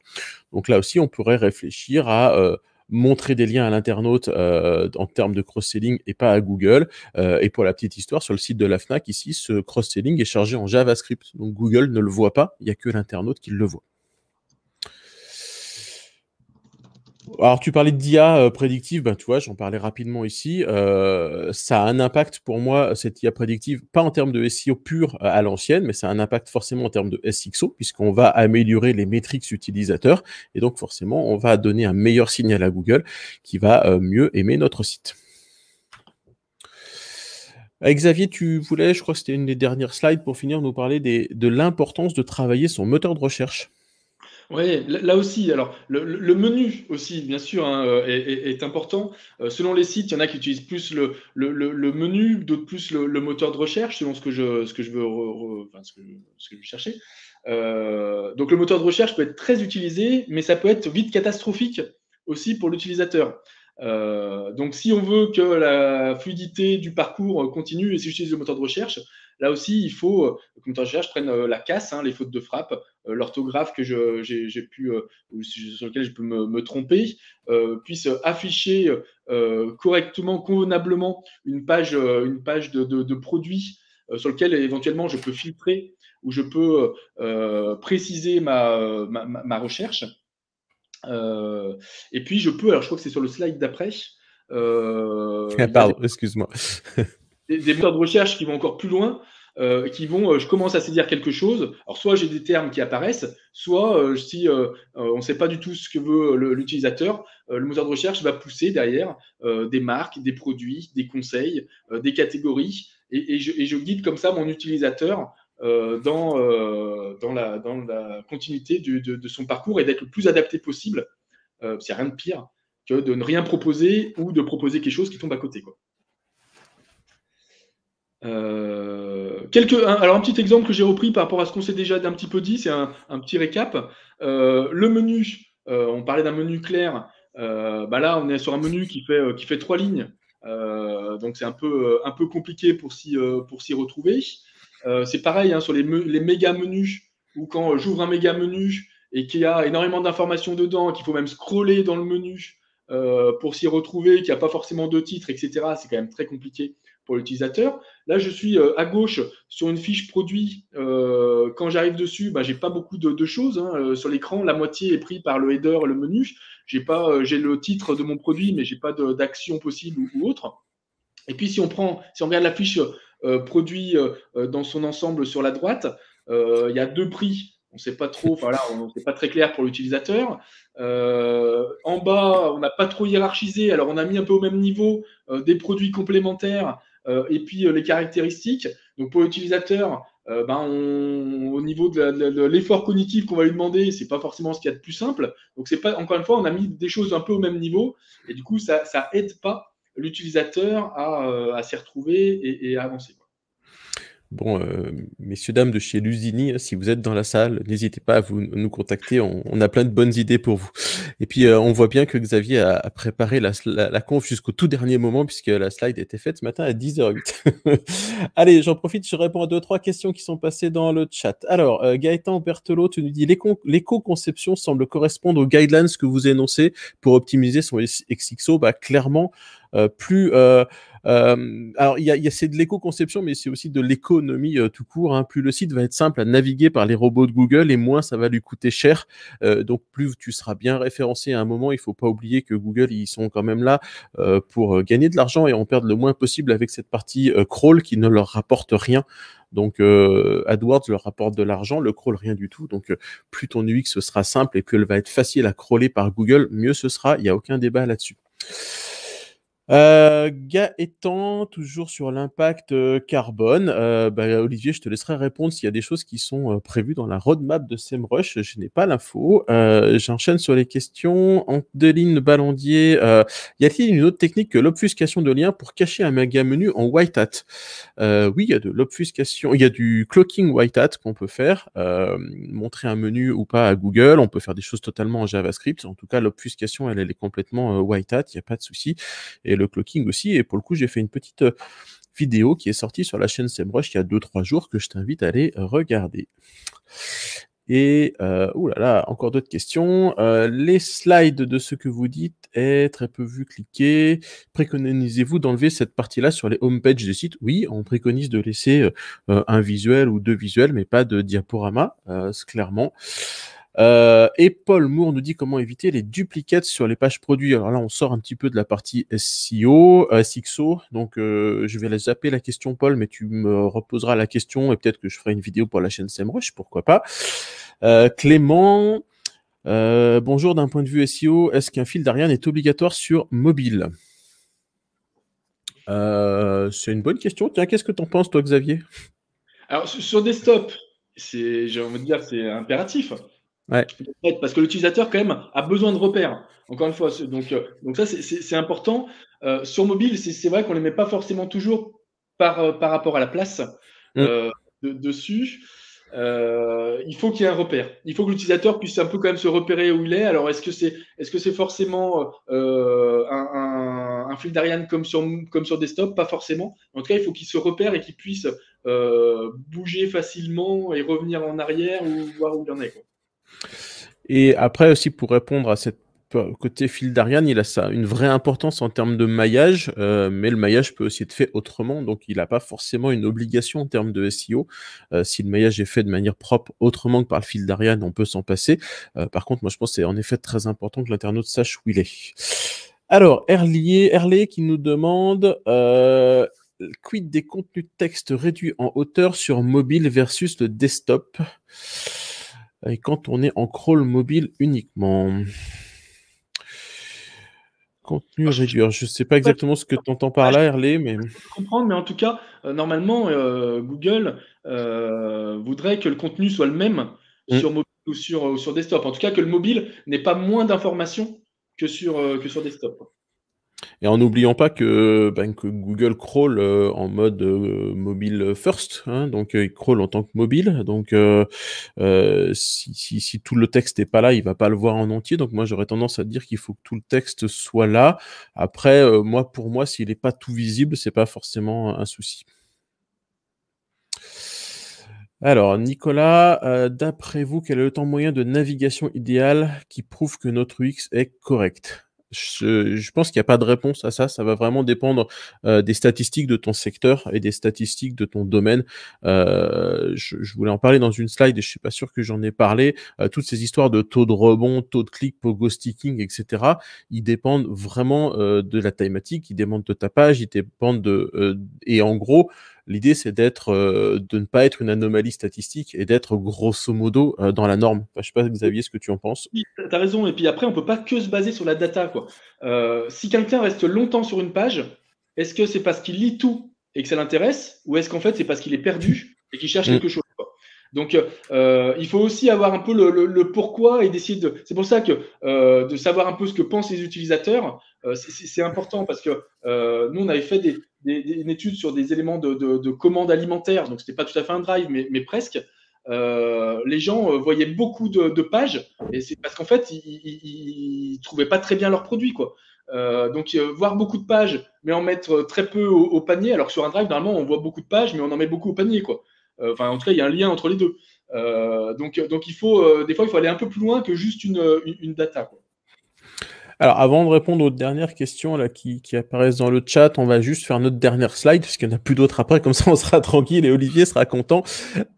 Donc là aussi, on pourrait réfléchir à... montrer des liens à l'internaute en termes de cross-selling et pas à Google. Et pour la petite histoire, sur le site de la FNAC, ici, ce cross-selling est chargé en JavaScript. Donc Google ne le voit pas, il n'y a que l'internaute qui le voit. Alors, tu parlais d'IA prédictive, ben, tu vois, j'en parlais rapidement ici. Ça a un impact pour moi, cette IA prédictive, pas en termes de SEO pur à l'ancienne, mais ça a un impact forcément en termes de SXO, puisqu'on va améliorer les métriques utilisateurs. Et donc, forcément, on va donner un meilleur signal à Google qui va mieux aimer notre site. Xavier, tu voulais, je crois que c'était une des dernières slides pour finir, nous parler de l'importance de travailler son moteur de recherche. Oui, là aussi, alors le menu aussi, bien sûr, hein, est important. Selon les sites, il y en a qui utilisent plus le menu, d'autres plus le moteur de recherche, selon ce que je veux chercher. Donc le moteur de recherche peut être très utilisé, mais ça peut être vite catastrophique aussi pour l'utilisateur. Donc si on veut que la fluidité du parcours continue et si j'utilise le moteur de recherche, là aussi, il faut que le moteur de recherche prenne la casse, hein, les fautes de frappe, l'orthographe sur lequel je peux me tromper, puisse afficher correctement, convenablement une page de produits sur lequel éventuellement je peux filtrer ou je peux préciser ma recherche. Et puis je peux, alors je crois que c'est sur le slide d'après. Pardon, excuse-moi. Des moteurs de recherche qui vont encore plus loin, je commence à saisir quelque chose. Alors, soit j'ai des termes qui apparaissent, soit si on ne sait pas du tout ce que veut l'utilisateur, le moteur de recherche va pousser derrière des marques, des produits, des conseils, des catégories. Et je guide comme ça mon utilisateur dans la continuité de son parcours et d'être le plus adapté possible. Parce qu'il n'y a rien de pire que de ne rien proposer ou de proposer quelque chose qui tombe à côté, quoi. Alors un petit exemple que j'ai repris par rapport à ce qu'on s'est déjà d'un petit peu dit, c'est un petit récap. Le menu, on parlait d'un menu clair, là on est sur un menu qui fait 3 lignes, donc c'est un peu compliqué pour s'y retrouver. C'est pareil, hein, sur les méga menus, où quand j'ouvre un méga menu et qu'il y a énormément d'informations dedans, qu'il faut même scroller dans le menu pour s'y retrouver, qu'il n'y a pas forcément de titre, etc., c'est quand même très compliqué pour l'utilisateur. Là, je suis à gauche sur une fiche produit. Quand j'arrive dessus, je n'ai pas beaucoup de choses, hein. Sur l'écran, la moitié est prise par le header et le menu. J'ai le titre de mon produit, mais je n'ai pas d'action possible ou autre. Et puis, si on regarde la fiche produit dans son ensemble sur la droite, il y a 2 prix. On ne sait pas trop, enfin là, c'est pas très clair pour l'utilisateur. En bas, on n'a pas trop hiérarchisé. Alors, on a mis un peu au même niveau des produits complémentaires et puis les caractéristiques. Donc, pour l'utilisateur, au niveau de l'effort cognitif qu'on va lui demander, c'est pas forcément ce qu'il y a de plus simple. Donc, c'est pas, encore une fois, on a mis des choses un peu au même niveau et du coup, ça aide pas l'utilisateur à s'y retrouver et à avancer. Bon, messieurs, dames de chez Lusini, si vous êtes dans la salle, n'hésitez pas à nous contacter, on a plein de bonnes idées pour vous. Et puis, on voit bien que Xavier a préparé la conf jusqu'au tout dernier moment, puisque la slide a été faite ce matin à 10h08. Allez, j'en profite, je réponds à 2 ou 3 questions qui sont passées dans le chat. Alors, Gaëtan Berthelot, tu nous dis, l'éco-conception semble correspondre aux guidelines que vous énoncez pour optimiser son XXO. Bah, clairement, alors, c'est de l'éco-conception, mais c'est aussi de l'économie tout court, hein. Plus le site va être simple à naviguer par les robots de Google et moins ça va lui coûter cher. Donc, plus tu seras bien référencé à un moment, il ne faut pas oublier que Google, ils sont quand même là pour gagner de l'argent et en perdre le moins possible avec cette partie crawl qui ne leur rapporte rien. Donc, AdWords leur rapporte de l'argent, le crawl, rien du tout. Donc, plus ton UX sera simple et plus elle va être facile à crawler par Google, mieux ce sera. Il n'y a aucun débat là-dessus. Gaëtan, toujours sur l'impact carbone, Olivier, je te laisserai répondre s'il y a des choses qui sont prévues dans la roadmap de SEMrush, je n'ai pas l'info. J'enchaîne sur les questions. Andeline Ballandier, y a-t-il une autre technique que l'obfuscation de liens pour cacher un méga menu en white hat? Oui, il y a de l'obfuscation, il y a du cloaking white hat qu'on peut faire, montrer un menu ou pas à Google, on peut faire des choses totalement en JavaScript, en tout cas l'obfuscation elle est complètement white hat, il n'y a pas de souci. Et le clocking aussi, et pour le coup j'ai fait une petite vidéo qui est sortie sur la chaîne SEMrush il y a 2-3 jours que je t'invite à aller regarder. Et oulala, encore d'autres questions. Les slides de ce que vous dites est très peu vu, cliqué. Préconisez-vous d'enlever cette partie-là sur les homepages des sites? Oui, on préconise de laisser un visuel ou 2 visuels, mais pas de diaporama, clairement. Et Paul Moore nous dit comment éviter les duplicates sur les pages produits. Alors là, on sort un petit peu de la partie SEO, SXO. Donc, je vais la zapper la question, Paul, mais tu me reposeras la question et peut-être que je ferai une vidéo pour la chaîne SEMrush, pourquoi pas. Clément, bonjour, d'un point de vue SEO, est-ce qu'un fil d'Ariane est obligatoire sur mobile? C'est une bonne question. Tiens, qu'est-ce que t'en penses, toi, Xavier? Alors, sur desktop, j'ai envie de dire c'est impératif. Ouais. Parce que l'utilisateur quand même a besoin de repères, encore une fois, donc ça c'est important. Sur mobile, c'est vrai qu'on les met pas forcément toujours par rapport à la place dessus. Il faut qu'il y ait un repère, il faut que l'utilisateur puisse un peu quand même se repérer où il est. Alors est-ce que c'est forcément un fil d'Ariane comme sur desktop? Pas forcément. En tout cas, il faut qu'il se repère et qu'il puisse bouger facilement et revenir en arrière ou voir où il en est, quoi. Et après aussi, pour répondre à cette côté fil d'Ariane, il a ça, une vraie importance en termes de maillage, mais le maillage peut aussi être fait autrement, donc il n'a pas forcément une obligation en termes de SEO. Si le maillage est fait de manière propre autrement que par le fil d'Ariane, on peut s'en passer. Par contre, moi je pense que c'est en effet très important que l'internaute sache où il est. Alors, Herlier qui nous demande... quid des contenus de texte réduits en hauteur sur mobile versus le desktop et quand on est en crawl mobile uniquement? Contenu réduit. Je ne sais pas exactement ce que tu entends par là, Herlé, mais... Je comprends, mais en tout cas, normalement, Google voudrait que le contenu soit le même sur mobile ou sur desktop. En tout cas, que le mobile n'ait pas moins d'informations que sur desktop. Et en n'oubliant pas que Google crawl en mode mobile first, hein, donc il crawl en tant que mobile, donc si tout le texte n'est pas là, il ne va pas le voir en entier, donc moi j'aurais tendance à te dire qu'il faut que tout le texte soit là. Après, pour moi, s'il n'est pas tout visible, ce n'est pas forcément un souci. Alors, Nicolas, d'après vous, quel est le temps moyen de navigation idéal qui prouve que notre UX est correct ? Je pense qu'il n'y a pas de réponse à ça. Ça va vraiment dépendre des statistiques de ton secteur et des statistiques de ton domaine. Je voulais en parler dans une slide et je ne suis pas sûr que j'en ai parlé. Toutes ces histoires de taux de rebond, taux de clic, pogo sticking, etc., ils dépendent vraiment de la thématique, ils dépendent de ta page, ils dépendent de... et en gros, l'idée, c'est de ne pas être une anomalie statistique et d'être grosso modo dans la norme. Enfin, je ne sais pas, Xavier, ce que tu en penses. Oui, tu as raison. Et puis après, on ne peut pas que se baser sur la data, quoi. Si quelqu'un reste longtemps sur une page, est-ce que c'est parce qu'il lit tout et que ça l'intéresse, ou est-ce qu'en fait, c'est parce qu'il est perdu et qui cherchent quelque chose. Donc, il faut aussi avoir un peu le pourquoi et d'essayer de… C'est pour ça que de savoir un peu ce que pensent les utilisateurs, c'est important parce que nous, on avait fait une étude sur des éléments de commande alimentaire. Donc, ce n'était pas tout à fait un drive, mais presque. Les gens voyaient beaucoup de pages et c'est parce qu'en fait, ils ne trouvaient pas très bien leurs produits, quoi. Donc, voir beaucoup de pages, mais en mettre très peu au panier. Alors que sur un drive, normalement, on voit beaucoup de pages, mais on en met beaucoup au panier, quoi. Enfin, en tout cas, il y a un lien entre les deux. Donc il faut, des fois, il faut aller un peu plus loin que juste une data, quoi. Alors, avant de répondre aux dernières questions là, qui apparaissent dans le chat, on va juste faire notre dernière slide, puisqu'il n'y en a plus d'autres après, comme ça on sera tranquille et Olivier sera content.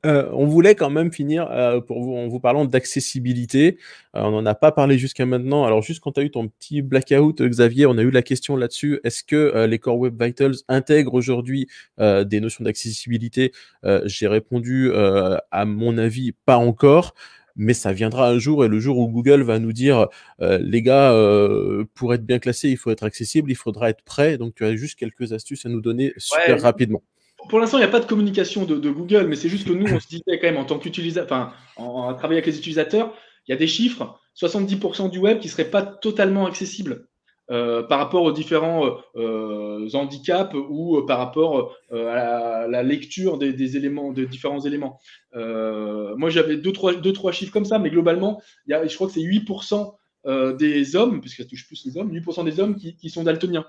On voulait quand même finir en vous parlant d'accessibilité. On n'en a pas parlé jusqu'à maintenant. Alors, juste quand tu as eu ton petit blackout, Xavier, on a eu la question là-dessus. Est-ce que les Core Web Vitals intègrent aujourd'hui des notions d'accessibilité? J'ai répondu, à mon avis, pas encore. Mais ça viendra un jour, et le jour où Google va nous dire les gars, pour être bien classé, il faut être accessible, il faudra être prêt. Donc, tu as juste quelques astuces à nous donner super rapidement. Pour l'instant, il n'y a pas de communication de Google, mais c'est juste que nous, on se disait quand même en tant qu'utilisateur, enfin, en travaillant avec les utilisateurs, il y a des chiffres, 70% du web qui ne serait pas totalement accessible par rapport aux différents handicaps ou par rapport à la lecture des différents éléments. Moi, j'avais deux, trois chiffres comme ça, mais globalement, je crois que c'est 8% des hommes, puisque ça touche plus les hommes, 8% des hommes qui sont daltoniens.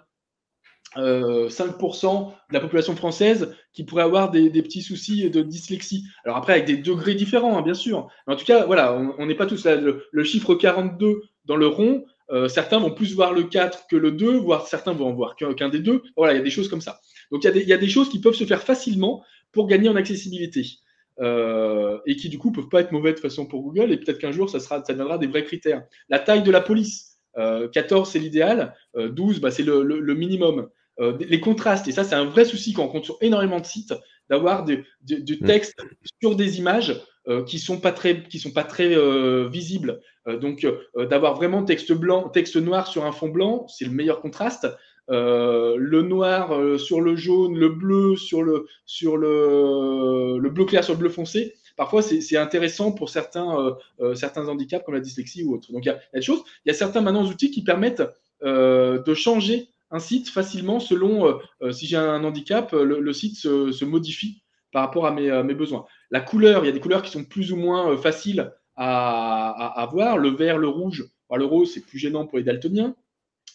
5% de la population française qui pourrait avoir des petits soucis de dyslexie. Alors après, avec des degrés différents, hein, bien sûr. Mais en tout cas, voilà, on n'est pas tous là. Le chiffre 42 dans le rond, certains vont plus voir le 4 que le 2, voire certains vont en voir qu'un des deux. Voilà, il y a des choses comme ça. Donc, il y a des choses qui peuvent se faire facilement pour gagner en accessibilité et qui, du coup, ne peuvent pas être mauvaises de façon pour Google et peut-être qu'un jour, ça deviendra des vrais critères. La taille de la police, 14, c'est l'idéal, 12, bah, c'est le minimum. Les contrastes, et ça, c'est un vrai souci qu'on rencontre sur énormément de sites, d'avoir du texte sur des images qui sont pas très visibles. Donc, d'avoir vraiment texte blanc, texte noir sur un fond blanc, c'est le meilleur contraste. Le noir sur le jaune, le bleu sur le bleu clair sur le bleu foncé. Parfois, c'est intéressant pour certains handicaps comme la dyslexie ou autre. Donc, il y a des choses. Il y a certains maintenant outils qui permettent de changer un site facilement selon si j'ai un handicap, le site se modifie par rapport à mes besoins. La couleur, il y a des couleurs qui sont plus ou moins faciles à voir. Le vert, le rouge, enfin, le rose, c'est plus gênant pour les daltoniens.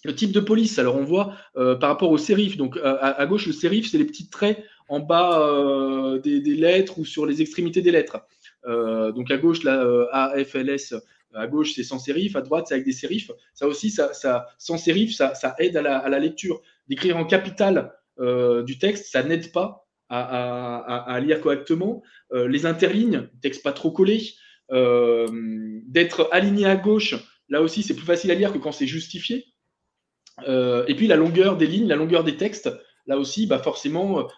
Le type de police, alors on voit par rapport au sérif. Donc à gauche, le sérif, c'est les petits traits en bas des lettres ou sur les extrémités des lettres. Donc à gauche, là, A, F, L, S. À gauche, c'est sans sérif. À droite, c'est avec des sérifs. Ça aussi, sans sérif, ça aide à la lecture. D'écrire en capital du texte, ça n'aide pas à lire correctement. Les interlignes, texte pas trop collé. D'être aligné à gauche, là aussi, c'est plus facile à lire que quand c'est justifié. Et puis, la longueur des lignes, la longueur des textes, là aussi, bah, forcément,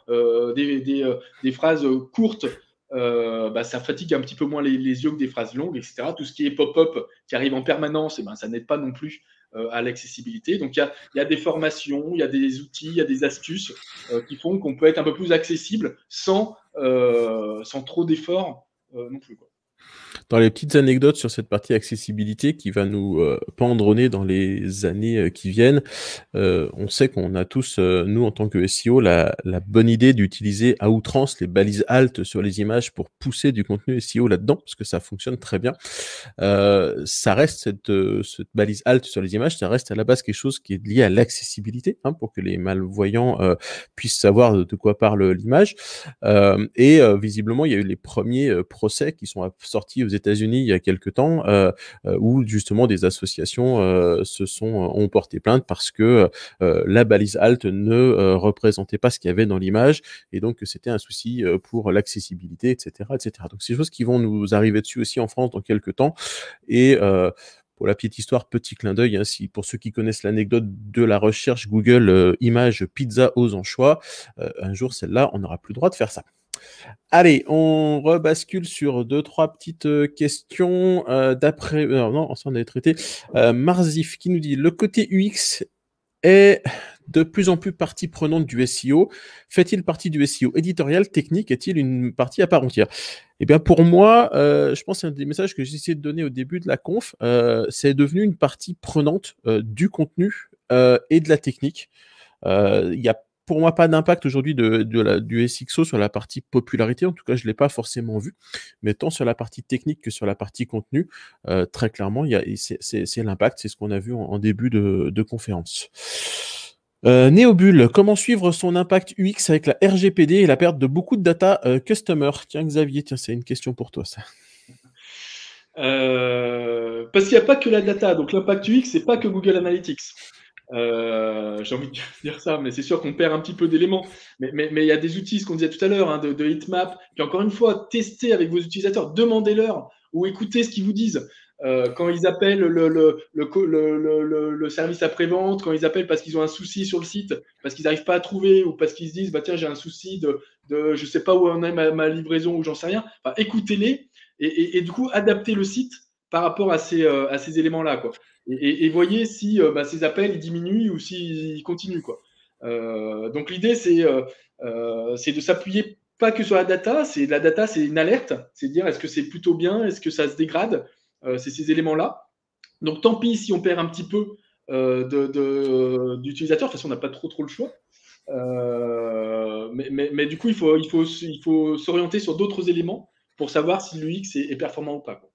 des phrases courtes, ça fatigue un petit peu moins les yeux que des phrases longues, etc. Tout ce qui est pop-up qui arrive en permanence, ça n'aide pas non plus à l'accessibilité. Donc, il y a des formations, il y a des outils, il y a des astuces qui font qu'on peut être un peu plus accessible sans trop d'efforts non plus, quoi. Dans les petites anecdotes sur cette partie accessibilité qui va nous pendronner dans les années qui viennent, on sait qu'on a tous, nous en tant que SEO, la bonne idée d'utiliser à outrance les balises alt sur les images pour pousser du contenu SEO là-dedans, parce que ça fonctionne très bien. Ça reste cette balise alt sur les images, ça reste à la base quelque chose qui est lié à l'accessibilité, hein, pour que les malvoyants puissent savoir de quoi parle l'image. Et visiblement, il y a eu les premiers procès qui sont sortis aux États-Unis il y a quelques temps, où justement des associations ont porté plainte parce que la balise alt ne représentait pas ce qu'il y avait dans l'image et donc c'était un souci pour l'accessibilité, etc., etc. Donc c'est des choses qui vont nous arriver dessus aussi en France dans quelques temps. Et pour la petite histoire, petit clin d'œil, hein, pour ceux qui connaissent l'anecdote de la recherche Google image pizza aux anchois, un jour celle-là, on n'aura plus le droit de faire ça. Allez, on rebascule sur 2-3 petites questions d'après. Non, on s'en est traité. Marzif qui nous dit: le côté UX est de plus en plus partie prenante du SEO. Fait-il partie du SEO éditorial, technique? Est-il une partie à part entière? Eh bien, pour moi, je pense que c'est un des messages que j'ai essayé de donner au début de la conf. C'est devenu une partie prenante du contenu et de la technique. Il n'y a pour moi pas d'impact aujourd'hui du SXO sur la partie popularité. En tout cas, je ne l'ai pas forcément vu. Mais tant sur la partie technique que sur la partie contenu, très clairement, c'est l'impact. C'est ce qu'on a vu en début de conférence. Néobule, comment suivre son impact UX avec la RGPD et la perte de beaucoup de data customer? Tiens, Xavier, c'est une question pour toi, ça. Parce qu'il n'y a pas que la data. Donc, l'impact UX, c'est pas que Google Analytics. J'ai envie de dire ça, mais c'est sûr qu'on perd un petit peu d'éléments. Mais il y a des outils, ce qu'on disait tout à l'heure, hein, de heatmap. Puis encore une fois, testez avec vos utilisateurs, demandez-leur ou écoutez ce qu'ils vous disent. Quand ils appellent le service après-vente, quand ils appellent parce qu'ils ont un souci sur le site, parce qu'ils n'arrivent pas à trouver ou parce qu'ils se disent bah, « tiens, j'ai un souci de je ne sais pas où en est ma livraison » ou j'en sais rien, bah, écoutez-les et du coup, adaptez le site par rapport à ces éléments-là, quoi. Et voyez si ces appels ils diminuent ou s'ils continuent, quoi. Donc, l'idée, c'est de s'appuyer pas que sur la data. La data, c'est une alerte. C'est dire est-ce que c'est plutôt bien, est-ce que ça se dégrade? C'est ces éléments-là. Donc, tant pis si on perd un petit peu d'utilisateurs. De toute façon, on n'a pas trop le choix. Mais du coup, il faut s'orienter sur d'autres éléments pour savoir si l'UX est performant ou pas, quoi.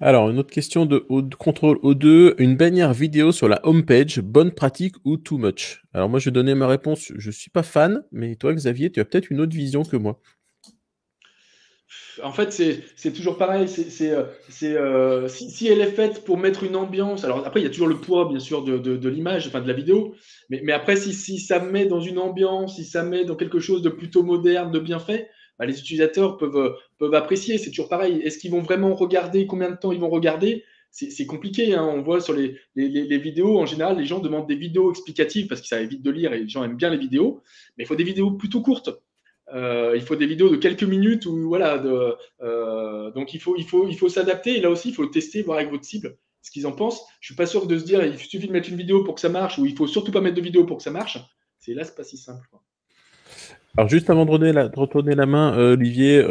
Alors, une autre question de contrôle O2. Une bannière vidéo sur la homepage, bonne pratique ou too much? Alors, moi, je vais donner ma réponse. Je ne suis pas fan, mais toi, Xavier, tu as peut-être une autre vision que moi. En fait, c'est toujours pareil. Si elle est faite pour mettre une ambiance, alors après, il y a toujours le poids, bien sûr, de l'image, enfin de la vidéo, mais après, si ça met dans une ambiance, si ça met dans quelque chose de plutôt moderne, de bien fait, bah, les utilisateurs peuvent apprécier. C'est toujours pareil. Est-ce qu'ils vont vraiment regarder? Combien de temps ils vont regarder? C'est compliqué, hein. On voit sur les vidéos, en général, les gens demandent des vidéos explicatives parce qu'ils savent vite de lire et les gens aiment bien les vidéos, mais il faut des vidéos plutôt courtes. Il faut des vidéos de quelques minutes ou voilà. Donc il faut s'adapter. Et là aussi, il faut tester, voir avec votre cible ce qu'ils en pensent. Je suis pas sûr de se dire il suffit de mettre une vidéo pour que ça marche ou il faut surtout pas mettre de vidéo pour que ça marche. C'est là, c'est pas si simple, quoi. Alors juste avant de retourner la main, Olivier,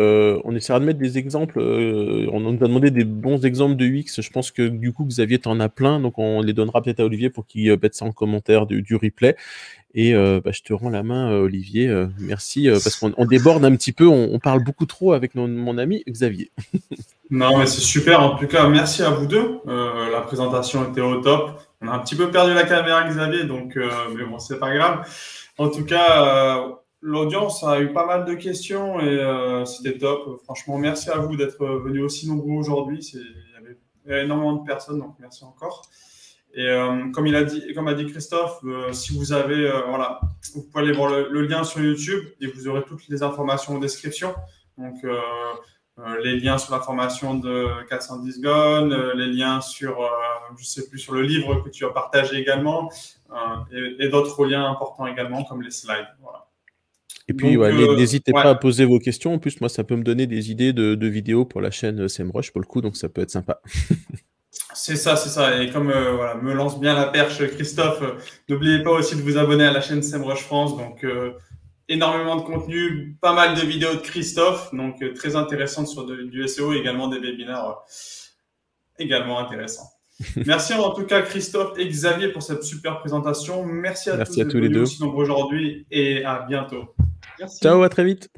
on essaiera de mettre des exemples. On nous a demandé des bons exemples de UX. Je pense que du coup, Xavier, t'en as plein. Donc on les donnera peut-être à Olivier pour qu'il mette ça en commentaire du replay. Et je te rends la main, Olivier. Merci, parce qu'on déborde un petit peu. On parle beaucoup trop avec mon ami Xavier. Non, mais c'est super. En tout cas, merci à vous deux. La présentation était au top. On a un petit peu perdu la caméra, Xavier. Donc, mais bon, c'est pas grave. En tout cas... l'audience a eu pas mal de questions et c'était top. Franchement, merci à vous d'être venus aussi nombreux aujourd'hui. Il y avait énormément de personnes, donc merci encore. Et comme a dit Christophe, si vous avez, vous pouvez aller voir le lien sur YouTube et vous aurez toutes les informations en description. Donc, les liens sur la formation de 410 Gone, les liens sur, sur le livre que tu as partagé également et d'autres liens importants également comme les slides. Voilà. Et puis, n'hésitez pas à poser vos questions. En plus, moi, ça peut me donner des idées de vidéos pour la chaîne SEMrush, pour le coup, donc ça peut être sympa. C'est ça. Et comme me lance bien la perche, Christophe, n'oubliez pas aussi de vous abonner à la chaîne SEMrush France. Donc, énormément de contenu, pas mal de vidéos de Christophe, donc très intéressantes sur du SEO et également des webinaires également intéressants. Merci en tout cas Christophe et Xavier pour cette super présentation. Merci à tous les deux. Merci à tous les deux. Aussi nombreux aujourd'hui et à bientôt. Merci. Ciao, à très vite.